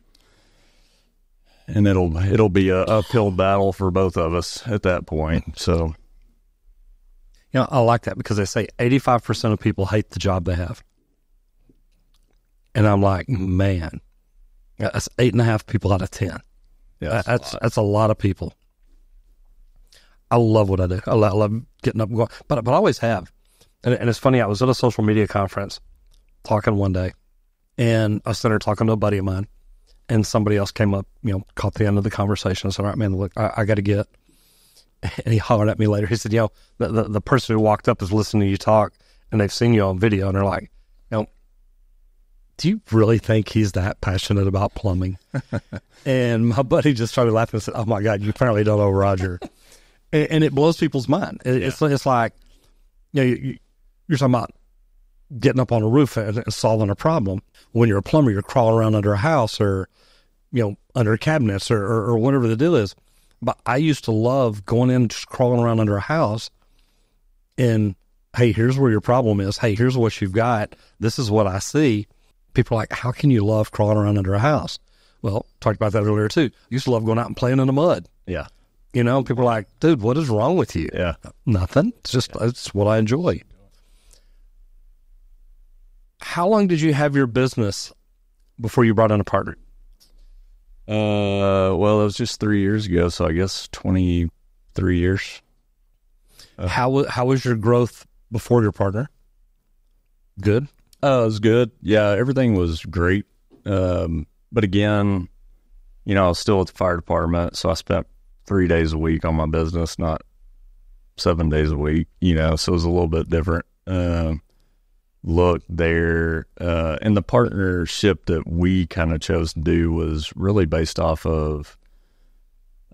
And it'll be a uphill battle for both of us at that point. So, you know, I like that, because they say 85% of people hate the job they have. And I'm like, man, that's 8.5 people out of 10. Yeah, that's a lot of people. I love what I do. I love getting up and going, but I always have. And it's funny, I was at a social media conference talking one day, and I was sitting there talking to a buddy of mine, and somebody else came up, caught the end of the conversation. I said, all right, man, look, I got to get. And he hollered at me later. He said, the person who walked up is listening to you talk, and they've seen you on video, and they're like, do you really think he's that passionate about plumbing? And my buddy just started laughing and said, oh, my God, you apparently don't know Roger. And it blows people's mind. It's like, you're talking about getting up on a roof and solving a problem. When you're a plumber, you're crawling around under a house or, under cabinets or whatever the deal is. But I used to love going in and just crawling around under a house and, hey, here's where your problem is. Hey, here's what you've got. This is what I see. People are like, how can you love crawling around under a house? Well, talked about that earlier too. I used to love going out and playing in the mud. Yeah. People are like, dude, what is wrong with you? Yeah. Nothing. It's just, it's what I enjoy. How long did you have your business before you brought in a partner? Well, it was just 3 years ago, so I guess 23 years. How was your growth before your partner? Good. It was good. Yeah, everything was great. But again, I was still at the fire department, so I spent 3 days a week on my business, not 7 days a week, so it was a little bit different. Look there, and the partnership that we kind of chose to do was really based off of,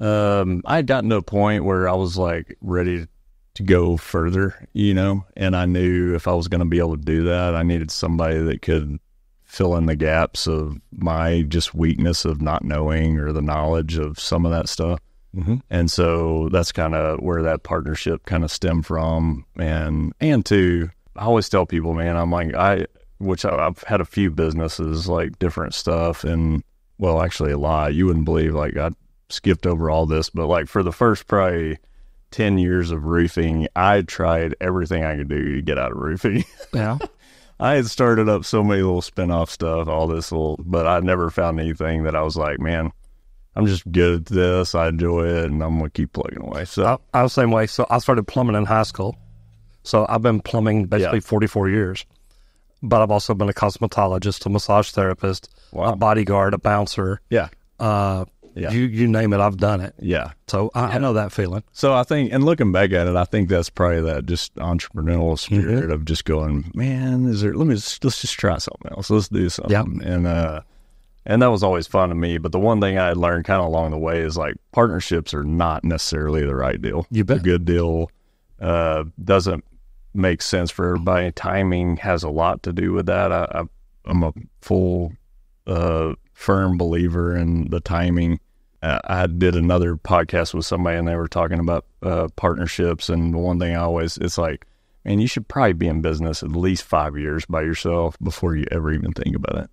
I had gotten to a point where I was like ready to go further, and I knew if I was going to be able to do that, I needed somebody that could fill in the gaps of my just weakness of not knowing or the knowledge of some of that stuff. Mm-hmm. And so that's kind of where that partnership kind of stemmed from. And I always tell people, man, I'm like, I've had a few businesses, like different stuff. And well, actually a lot, you wouldn't believe, like I skipped over all this, but like for the first probably 10 years of roofing, I tried everything I could do to get out of roofing. Yeah. I had started up so many little spinoff stuff, but I never found anything that I was like, man, I'm just good at this. I enjoy it. And I'm going to keep plugging away. So I was the same way. So I started plumbing in high school. So I've been plumbing basically 44 years, but I've also been a cosmetologist, a massage therapist, a bodyguard, a bouncer. Yeah. You name it, I've done it. Yeah. So I know that feeling. So I think, and looking back at it, I think that's probably that just entrepreneurial spirit of just going, man, let's just try something else. Let's do something. Yeah. And that was always fun to me. But the one thing I had learned kind of along the way is like partnerships are not necessarily the right deal. You bet. A good deal doesn't make sense for everybody. Timing has a lot to do with that. I'm a full firm believer in the timing. I did another podcast with somebody and they were talking about partnerships, and the one thing it's like, man, you should probably be in business at least 5 years by yourself before you ever even think about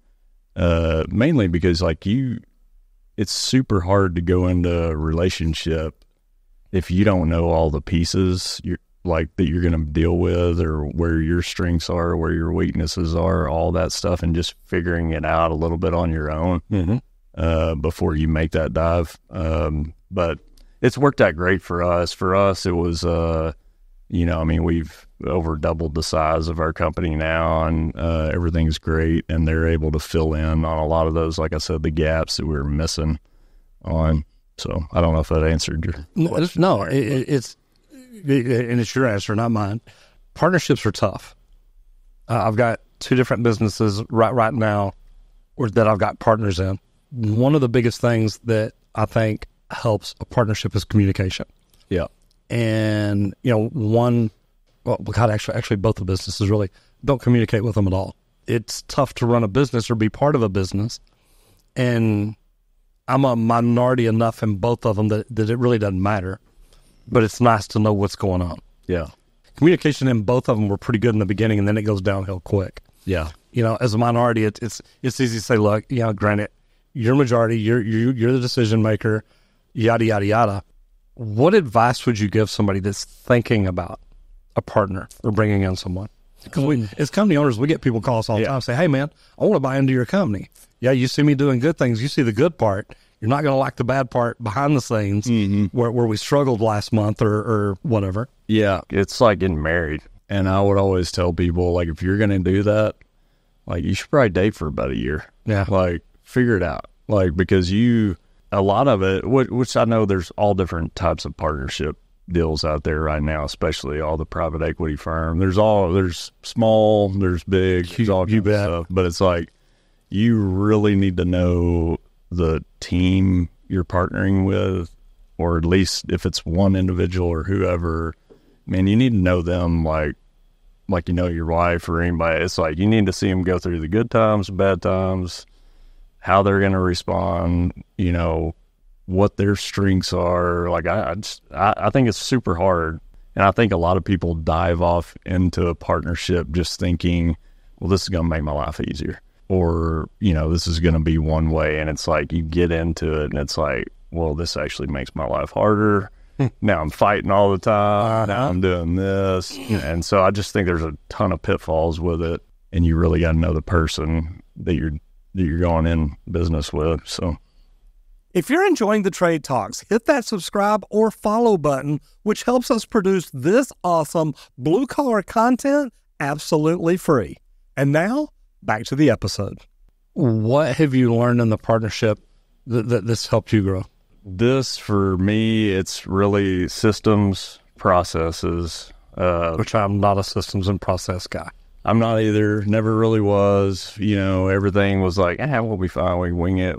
it. Mainly because it's super hard to go into a relationship if you don't know all the pieces that you're going to deal with, or where your strengths are, where your weaknesses are, all that stuff, and just figuring it out a little bit on your own, before you make that dive. But it's worked out great for us. For us, it was, we've over doubled the size of our company now, and everything's great, and they're able to fill in on a lot of those, like I said, the gaps that we were missing on. So I don't know if that answered your question. No, it's your answer, not mine. Partnerships are tough. I've got two different businesses right now that I've got partners in. One of the biggest things that I think helps a partnership is communication. Yeah. And, actually both the businesses really don't communicate with them at all. It's tough to run a business or be part of a business. And I'm a minority enough in both of them that it really doesn't matter, but it's nice to know what's going on. Yeah. Communication in both of them were pretty good in the beginning, and then it goes downhill quick. Yeah. As a minority, it's easy to say, look, granted, you're majority, you're the decision maker, yada, yada, yada. What advice would you give somebody that's thinking about a partner or bringing in someone? Because as company owners, we get people call us all the time and say, hey, man, I want to buy into your company. Yeah, you see me doing good things. You see the good part. You're not going to like the bad part behind the scenes where we struggled last month or whatever. Yeah, it's like getting married. And I would always tell people, like, if you're going to do that, like, you should probably date for about a year. Yeah. Like, figure it out. Like, because a lot of it, which I know there's all different types of partnership deals out there right now, especially all the private equity firm. There's small, there's big, there's all kinds of stuff. But it's like, you really need to know the team you're partnering with, or at least if it's one individual or whoever, man, you need to know them like you know your wife or anybody. It's like you need to see them go through the good times, bad times, how they're going to respond, you know, what their strengths are. Like I think it's super hard. And I think a lot of people dive off into a partnership just thinking, well, this is going to make my life easier. Or, you know, this is going to be one way. And it's like, you get into it and it's like, well, this actually makes my life harder. Now I'm fighting all the time. Now I'm doing this. And so I just think there's a ton of pitfalls with it. And you really got to know the person that you're going in business with. So if you're enjoying the Trade Talks, hit that subscribe or follow button, which helps us produce this awesome blue collar content absolutely free. And now, back to the episode. What have you learned in the partnership that this helped you grow? This, for me, it's really systems, processes. Which I'm not a systems and process guy. I'm not either. Never really was. You know, everything was like, we'll be fine. We wing it.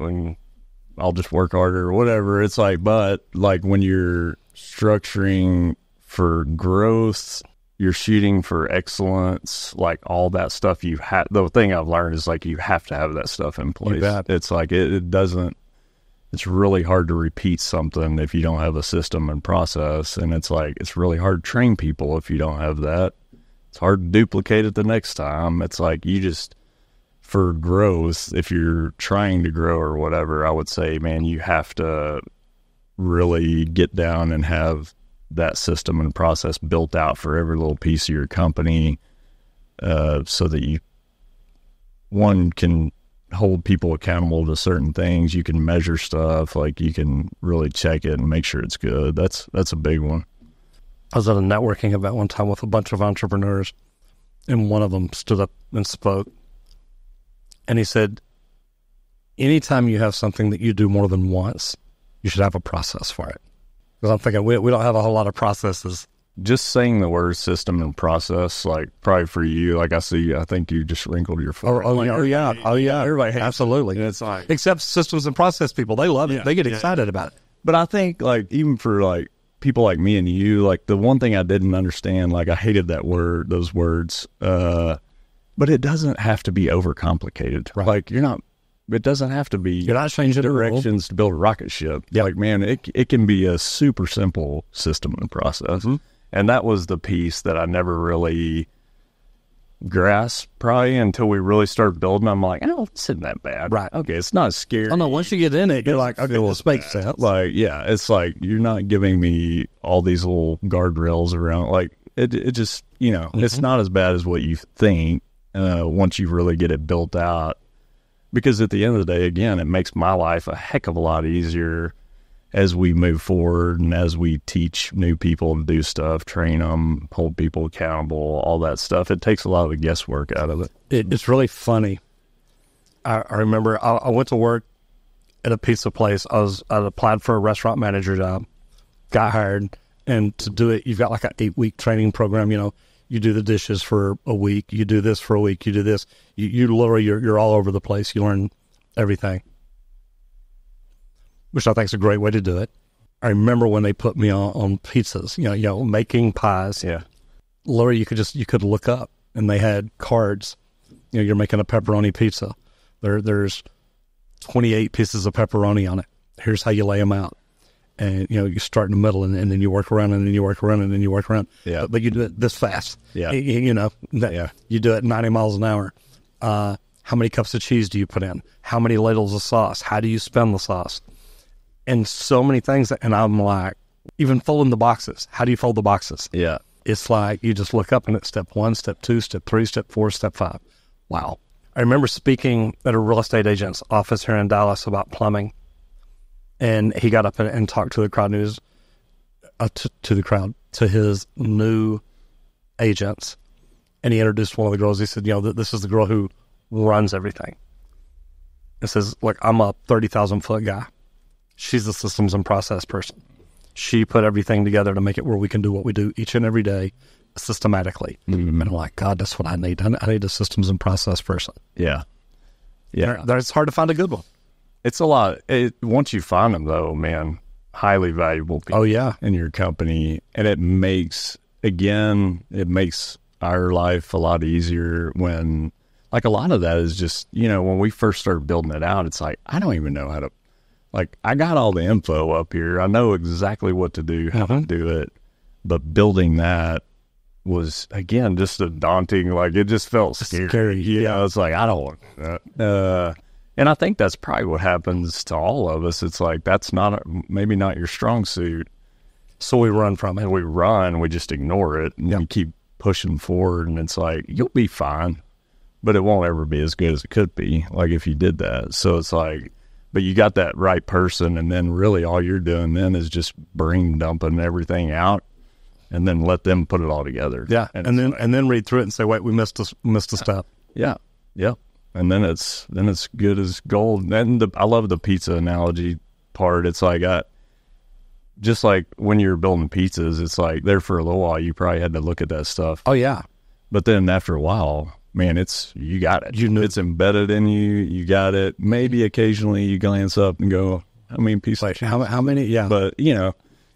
I'll just work harder or whatever. It's like, but like when you're structuring for growth, you're shooting for excellence, like all that stuff you have. The thing I've learned is like, you have to have that stuff in place. It's like, it's really hard to repeat something if you don't have a system and process. And it's like, it's really hard to train people if you don't have that. It's hard to duplicate it the next time. It's like, for growth, if you're trying to grow or whatever, I would say, man, you have to really get down and have that system and process built out for every little piece of your company, so that you can hold people accountable to certain things. You can measure stuff, like you can really check it and make sure it's good. That's a big one. I was at a networking event one time with a bunch of entrepreneurs, and one of them stood up and spoke, and he said, anytime you have something that you do more than once, you should have a process for it. Because I'm thinking, we don't have a whole lot of processes. Just saying the word system and process, like probably for you, like I think you just wrinkled your phone. Oh yeah. Everybody hates it. Absolutely. And it's like, except systems and process people, they love it. Yeah, they get excited about it. But I think like even for like people like me and you, like the one thing I didn't understand, like I hated that word, those words, but it doesn't have to be overcomplicated. Right. Like it doesn't have to be. You're not changing directions to build a rocket ship. Yep. Like, man, it can be a super simple system and process. Mm-hmm. And that was the piece that I never really grasped probably until we really started building. I'm like, oh, it's not that bad. Right. Okay, it's not scary. Oh, no, once you get in it, you're like, okay, well, this makes sense. Like, yeah, it's like you're not giving me all these little guardrails around. Like, it just, you know, it's not as bad as what you think once you really get it built out. Because at the end of the day, again, it makes my life a heck of a lot easier as we move forward and as we teach new people to do stuff, train them, hold people accountable, all that stuff. It takes a lot of the guesswork out of it. It's really funny. I remember I went to work at a pizza place. I applied for a restaurant manager job, got hired, and to do it, you've got like an 8-week training program, you know. You do the dishes for a week. You do this for a week. You do this. You literally, you're all over the place. You learn everything, which I think is a great way to do it. I remember when they put me on pizzas, you know, making pies. Yeah. Literally, you could look up, and they had cards. You know, you're making a pepperoni pizza. There's 28 pieces of pepperoni on it. Here's how you lay them out. And, you know, you start in the middle, and then you work around, and then you work around, and then you work around. Yeah. But you do it this fast. Yeah. You know, you do it 90 miles an hour. How many cups of cheese do you put in? How many ladles of sauce? How do you spin the sauce? And so many things. And I'm like, even folding the boxes. How do you fold the boxes? Yeah. It's like you just look up, and it's step 1, step 2, step 3, step 4, step 5. Wow. I remember speaking at a real estate agent's office here in Dallas about plumbing. And he got up and talked to the crowd, and he was, to his new agents. And he introduced one of the girls. He said, you know, this is the girl who runs everything. It says, look, I'm a 30,000-foot guy. She's the systems and process person. She put everything together to make it where we can do what we do each and every day systematically. Mm-hmm. And I'm like, God, that's what I need. I need a systems and process person. Yeah. Yeah. It's hard to find a good one. It's a lot. Once you find them, though, man, highly valuable people in your company. And it makes, again, it makes our life a lot easier when, like, a lot of that is just, you know, when we first started building it out, it's like, I don't even know how to, like, I got all the info up here. I know exactly what to do, how to do it. But building that was, again, just a daunting, like, it just felt scary. Yeah. It's like, I don't want that. And I think that's probably what happens to all of us. It's like, that's not, maybe not your strong suit. So we run from it. We just ignore it. And we keep pushing forward. And it's like, you'll be fine, but it won't ever be as good as it could be. Like, if you did that. So it's like, but you got that right person. And then really all you're doing then is just brain dumping everything out and then let them put it all together. Yeah. And then read through it and say, wait, we missed a step. Yeah. Yeah. And then it's good as gold. And I love the pizza analogy part. It's like, just like when you're building pizzas, it's like there for a little while, you probably had to look at that stuff. Oh yeah. But then after a while, man, you got it. You know, it's embedded in you. You got it. Maybe occasionally you glance up and go, I mean, like, how many? Yeah. But you know,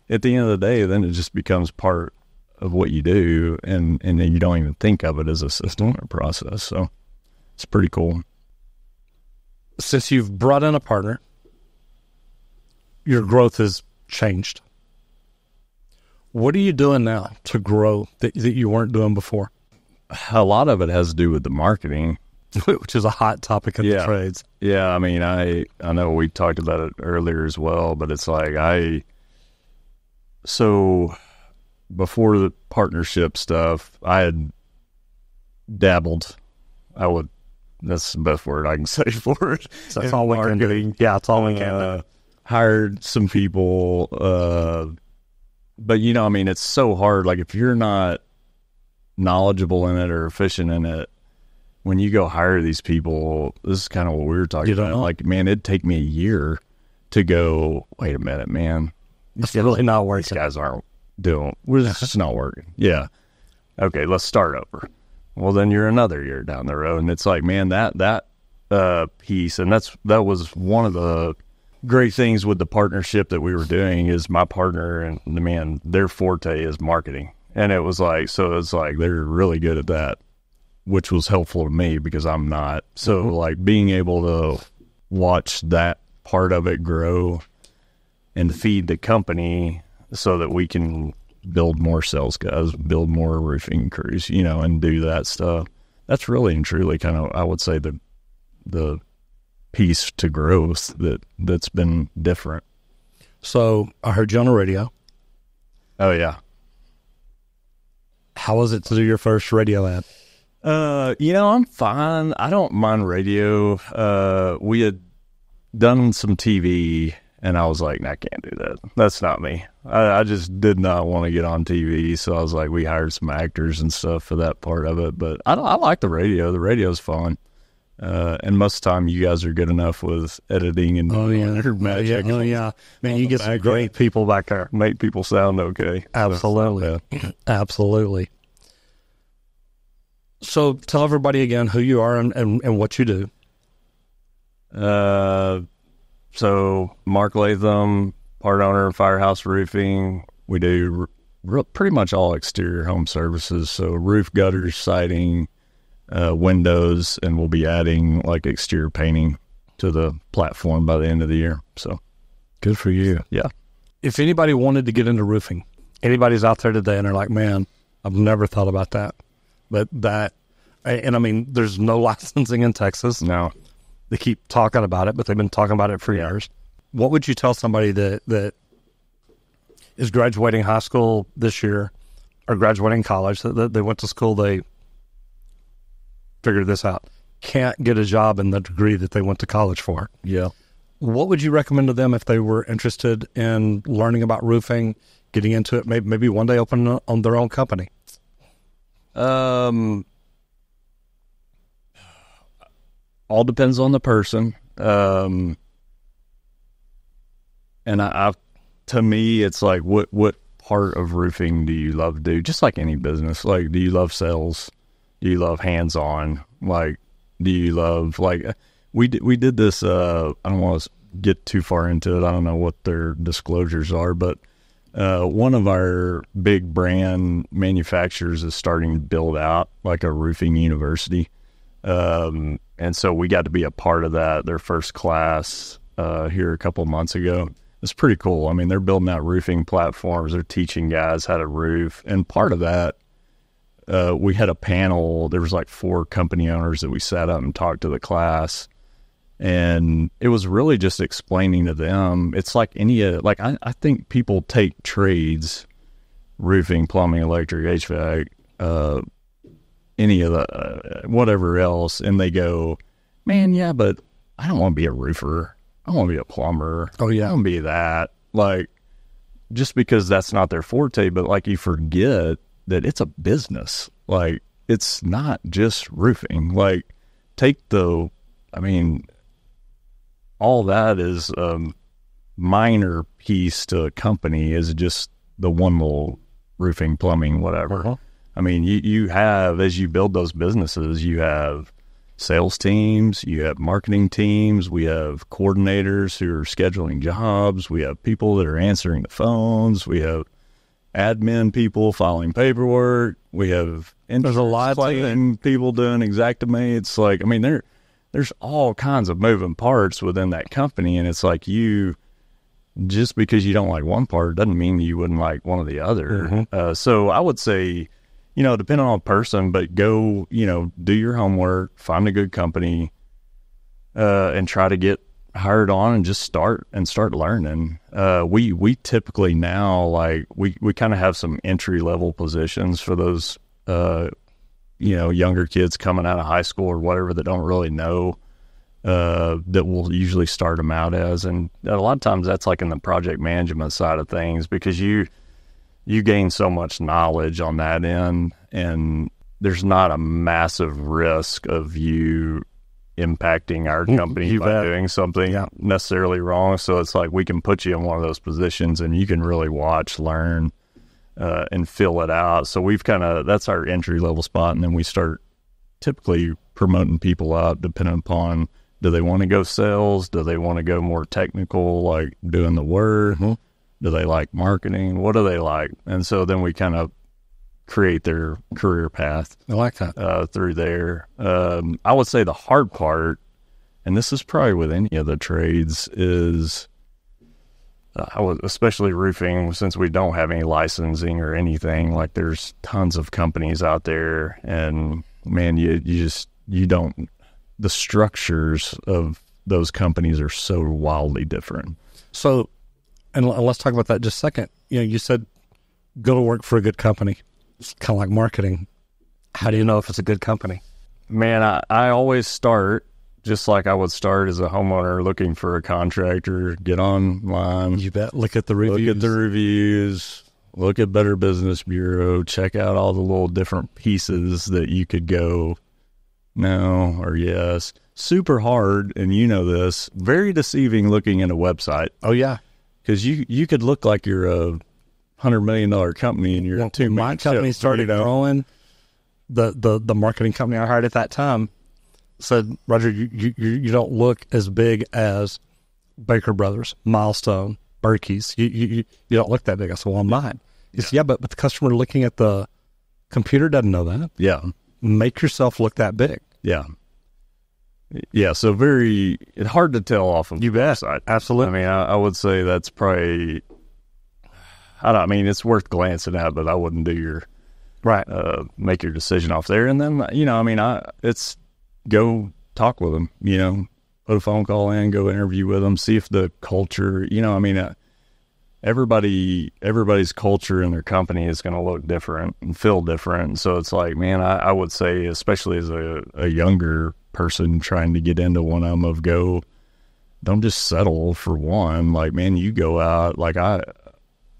at the end of the day, then it just becomes part of what you do. And then you don't even think of it as a system or process. So it's pretty cool. Since you've brought in a partner, your growth has changed. What are you doing now to grow that you weren't doing before? A lot of it has to do with the marketing, which is a hot topic in the trades. Yeah, I mean, I know we talked about it earlier as well, but it's like so before the partnership stuff, I had dabbled. That's the best word I can say for it. So that's all we can do. Yeah, it's all we can do. Hired some people. But, you know, I mean, it's so hard. Like, if you're not knowledgeable in it or efficient in it, when you go hire these people, this is kind of what we were talking about. Like, man, it'd take me a year to go, wait a minute, man. It's really not working. These guys aren't doing it. It's not working. Yeah. Okay, let's start over. Well, then you're another year down the road. And it's like, man, that piece, and that was one of the great things with the partnership that we were doing is my partner and the man, their forte is marketing. And it was like, so it's like, they're really good at that, which was helpful to me because I'm not. So like being able to watch that part of it grow and feed the company so that we can build more sales guys, build more roofing crews, you know, and do that stuff. That's really and truly kind of, I would say, the piece to growth that's been different. So I heard you on the radio. Oh yeah. How was it to do your first radio ad? You know, I'm fine. I don't mind radio. We had done some TV. And I was like, I can't do that. That's not me. I just did not want to get on TV. So I was like, we hired some actors and stuff for that part of it. But I like the radio. The radio's fun. And most of the time, you guys are good enough with editing and magic. Oh, yeah. Man, you get some great people back there. Make people sound okay. Absolutely. Yeah. Absolutely. So tell everybody again who you are and what you do. So Mark Latham, part owner of Firehouse Roofing. We do pretty much all exterior home services. So roof, gutters, siding, windows, and we'll be adding like exterior painting to the platform by the end of the year. So good for you. Yeah. If anybody wanted to get into roofing, anybody's out there today and they're like, man, I've never thought about that. But I mean, there's no licensing in Texas. No. They keep talking about it, but they've been talking about it for years. What would you tell somebody that is graduating high school this year or graduating college, that they went to school, they figured this out, can't get a job in the degree that they went to college for? Yeah. What would you recommend to them if they were interested in learning about roofing, getting into it, maybe one day open on their own company? All depends on the person. And to me, it's like, what part of roofing do you love to do? Just like any business, like, do you love sales? Do you love hands-on? Like, do you love, like, we did this, I don't want to get too far into it. I don't know what their disclosures are, but one of our big brand manufacturers is starting to build out like a roofing university. And so we got to be a part of that, their first class here a couple months ago. It's pretty cool. I mean, they're building out roofing platforms. They're teaching guys how to roof. And part of that, we had a panel. There was like 4 company owners that we sat up and talked to the class. And it was really just explaining to them. It's like any, like I think people take trades, roofing, plumbing, electric, HVAC, any of the, whatever else. And they go, man, yeah, but I don't want to be a roofer. I want to be a plumber. Oh yeah. I want to be that. Like, just because that's not their forte, but like you forget that it's a business. Like, it's not just roofing. Like, take the, I mean, all that is minor piece to a company is just the one little roofing, plumbing, whatever. Uh-huh. I mean, you have, as you build those businesses, you have sales teams, you have marketing teams, we have coordinators who are scheduling jobs, we have people that are answering the phones, we have admin people filing paperwork, we have there's a lot of people doing Xactimate. It's like, I mean, there's all kinds of moving parts within that company, and it's like, you just because you don't like one part doesn't mean you wouldn't like one or the other. Mm-hmm. So I would say, you know, depending on the person, but go, you know, do your homework, find a good company, and try to get hired on and just start learning. We typically now, like, we kind of have some entry level positions for those, you know, younger kids coming out of high school or whatever that don't really know, that we'll usually start them out as. And a lot of times that's like in the project management side of things, because you gain so much knowledge on that end, and there's not a massive risk of you impacting our company by doing something necessarily wrong. So it's like, we can put you in one of those positions and you can really watch, learn, and fill it out. So we've kind of, that's our entry level spot. And then we start typically promoting people up depending upon, do they want to go sales? Do they want to go more technical, like doing the word? Mm-hmm. Do they like marketing? What do they like? And so then we kind of create their career path. I like that. Through there. I would say the hard part, and this is probably with any of the trades, is especially roofing, since we don't have any licensing or anything, like there's tons of companies out there, and man, you don't, the structures of those companies are so wildly different. So, and let's talk about that just a second. You know, you said go to work for a good company. It's kind of like marketing. How do you know if it's a good company? Man, I always start just like I would start as a homeowner looking for a contractor. Get online. You bet. Look at the reviews. Look at Better Business Bureau. Check out all the little different pieces that you could go no or yes. Super hard, and you know this, very deceiving looking at a website. Oh, yeah. Because you could look like you're a $100 million company, and you're my company started growing. The marketing company I hired at that time said, Roger, you don't look as big as Baker Brothers, Milestone, Berkey's. You don't look that big. I said, well, I'm not. He said, yeah, but the customer looking at the computer doesn't know that. Yeah, make yourself look that big. Yeah. Yeah, so very hard to tell off of. You bet. Absolutely. I mean, I would say that's probably, it's worth glancing at, but I wouldn't do your, right. Make your decision off there. And then, you know, I mean, it's go talk with them, you know, put a phone call in, go interview with them, see if the culture, you know, I mean, everybody's culture in their company is going to look different and feel different. So it's like, man, I would say, especially as a younger person trying to get into one of them, of go don't just settle for one. Like, man, you go out. Like,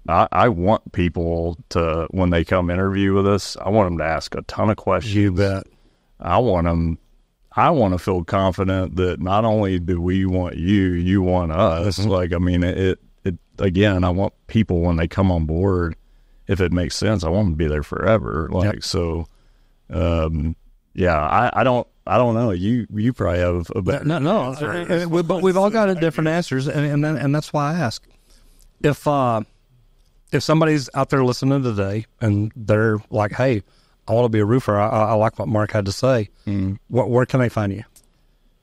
I want people to, when they come interview with us, I want them to ask a ton of questions. You bet. I want to feel confident that not only do we want you, you want us. Mm-hmm. Like, I mean, again, I want people when they come on board, if it makes sense, I want them to be there forever. Like, yep. So, yeah, I don't know. You probably have a better answer. But we've all got different answers. And that's why I ask if somebody's out there listening today and they're like, hey, I want to be a roofer. I like what Mark had to say. Mm. Where can they find you?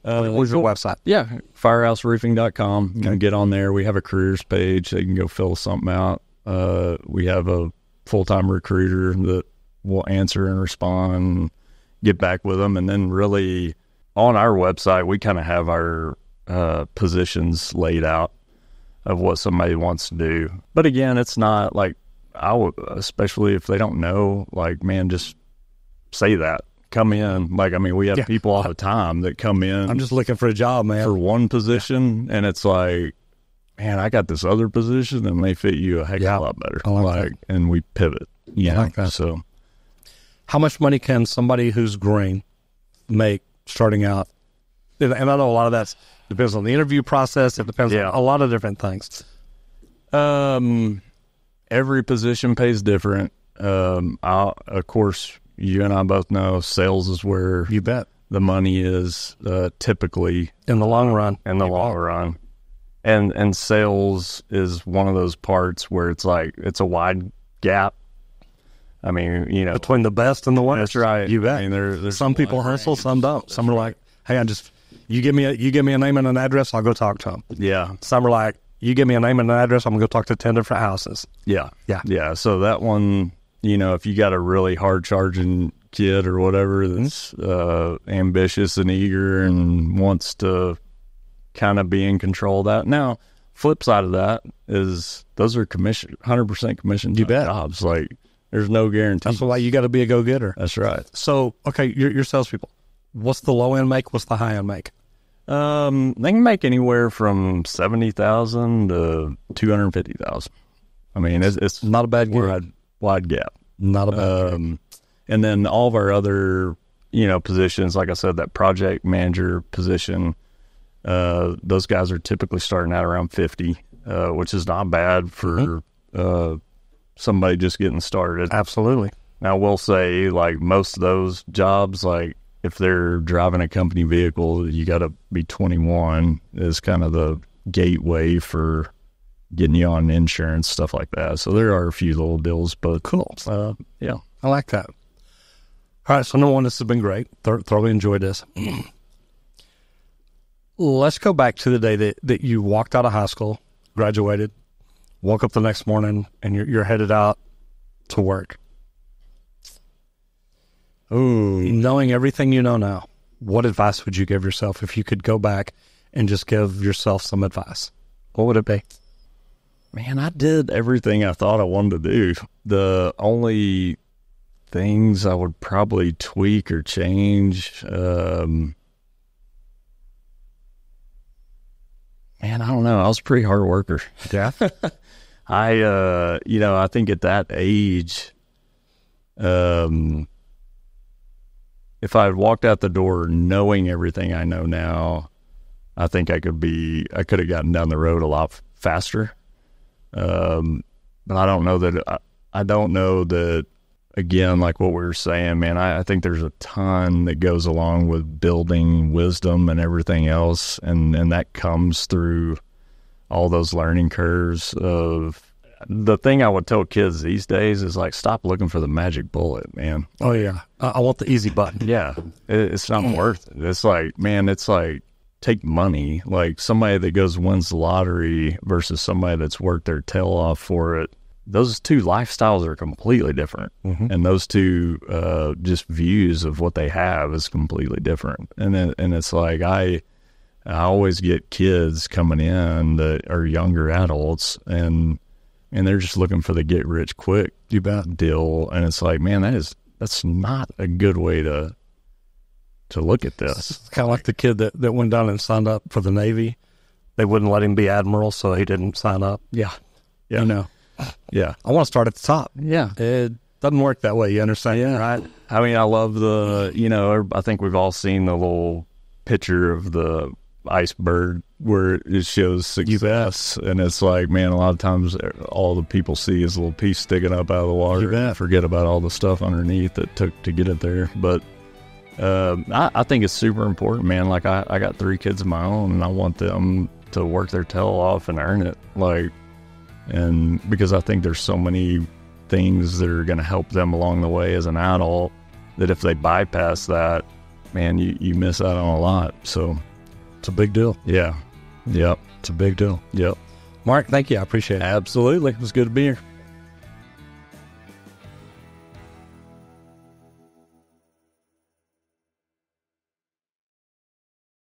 Where's your website? Yeah. FirehouseRoofing.com. You can get on there. We have a careers page. They can go fill something out. We have a full-time recruiter that will answer and respond, get back with them. And then really on our website, we kind of have our positions laid out of what somebody wants to do. But again, it's not like, I would, especially if they don't know, like, man, just say that. Come in. Like, I mean, we have people all the time that come in. I'm just looking for a job, man. For one position. And it's like, man, I got this other position and they fit you a heck of a lot better. I like that. And we pivot. Yeah. Like that. So how much money can somebody who's green make starting out? And I know a lot of that depends on the interview process. It depends on a lot of different things. Every position pays different. Of course, you and I both know sales is where you bet the money is typically in the long run. In the long run, and sales is one of those parts where it's like it's a wide gap. I mean, you know, between the best and the worst. That's right. You bet. I mean, there's some people hustle, some don't. Some are like, hey, you give me a name and an address, I'll go talk to them. Yeah. Some are like, you give me a name and an address, I'm going to go talk to 10 different houses. Yeah. Yeah. Yeah. So that one, you know, if you got a really hard-charging kid or whatever that's ambitious and eager and wants to kind of be in control of that. Now, flip side of that is those are commission, 100% commission jobs. Like, there's no guarantee. That's why you got to be a go-getter. That's right. So, okay, your salespeople, what's the low-end make? What's the high-end make? They can make anywhere from 70,000 to 250,000. I mean, it's not a bad wide gap. Not a bad gap. And then all of our other, you know, positions, like I said, that project manager position, those guys are typically starting out around 50, which is not bad for somebody just getting started. Absolutely. Now, I will say, like, most of those jobs, like, if they're driving a company vehicle, you got to be 21 is kind of the gateway for getting you on insurance, stuff like that. So there are a few little deals, but cool. Yeah. I like that. All right. So number one, this has been great. Thoroughly enjoyed this. Let's go back to the day that you walked out of high school, graduated, woke up the next morning, and you're headed out to work. Ooh. Knowing everything you know now, what advice would you give yourself if you could go back and just give yourself some advice? What would it be? Man, I did everything I thought I wanted to do. The only things I would probably tweak or change, man, I don't know. I was a pretty hard worker. Yeah. I think at that age, if I had walked out the door knowing everything I know now, I think I could have gotten down the road a lot faster. But I don't know that, again, like what we were saying, man, I think there's a ton that goes along with building wisdom and everything else. And that comes through all those learning curves of the thing I would tell kids these days is like, stop looking for the magic bullet, man. Oh yeah. I want the easy button. Yeah. It's not worth it. It's like, man, it's like take money. Like somebody that goes wins the lottery versus somebody that's worked their tail off for it. Those two lifestyles are completely different. Mm-hmm. And those two, just views of what they have is completely different. And it's like, I always get kids coming in that are younger adults and they're just looking for the get rich quick deal. And it's like, man, that's not a good way to look at this. It's kind of like the kid that went down and signed up for the Navy they wouldn't let him be admiral, so he didn't sign up. Yeah. Yeah. You know. Yeah. I want to start at the top. Yeah. It doesn't work that way. You understand? Yeah. Right. I mean, I love the, you know, I think we've all seen the little picture of the iceberg where it shows success. And it's like, man, a lot of times all the people see is a little piece sticking up out of the water. And forget about all the stuff underneath that took to get it there. But I think it's super important, man. Like I got 3 kids of my own and I want them to work their tail off and earn it. Like, and because I think there's so many things that are going to help them along the way as an adult that if they bypass that, man, you miss out on a lot. So it's a big deal. Yeah. Yep. It's a big deal. Yep. Mark, thank you. I appreciate it. Absolutely. It was good to be here.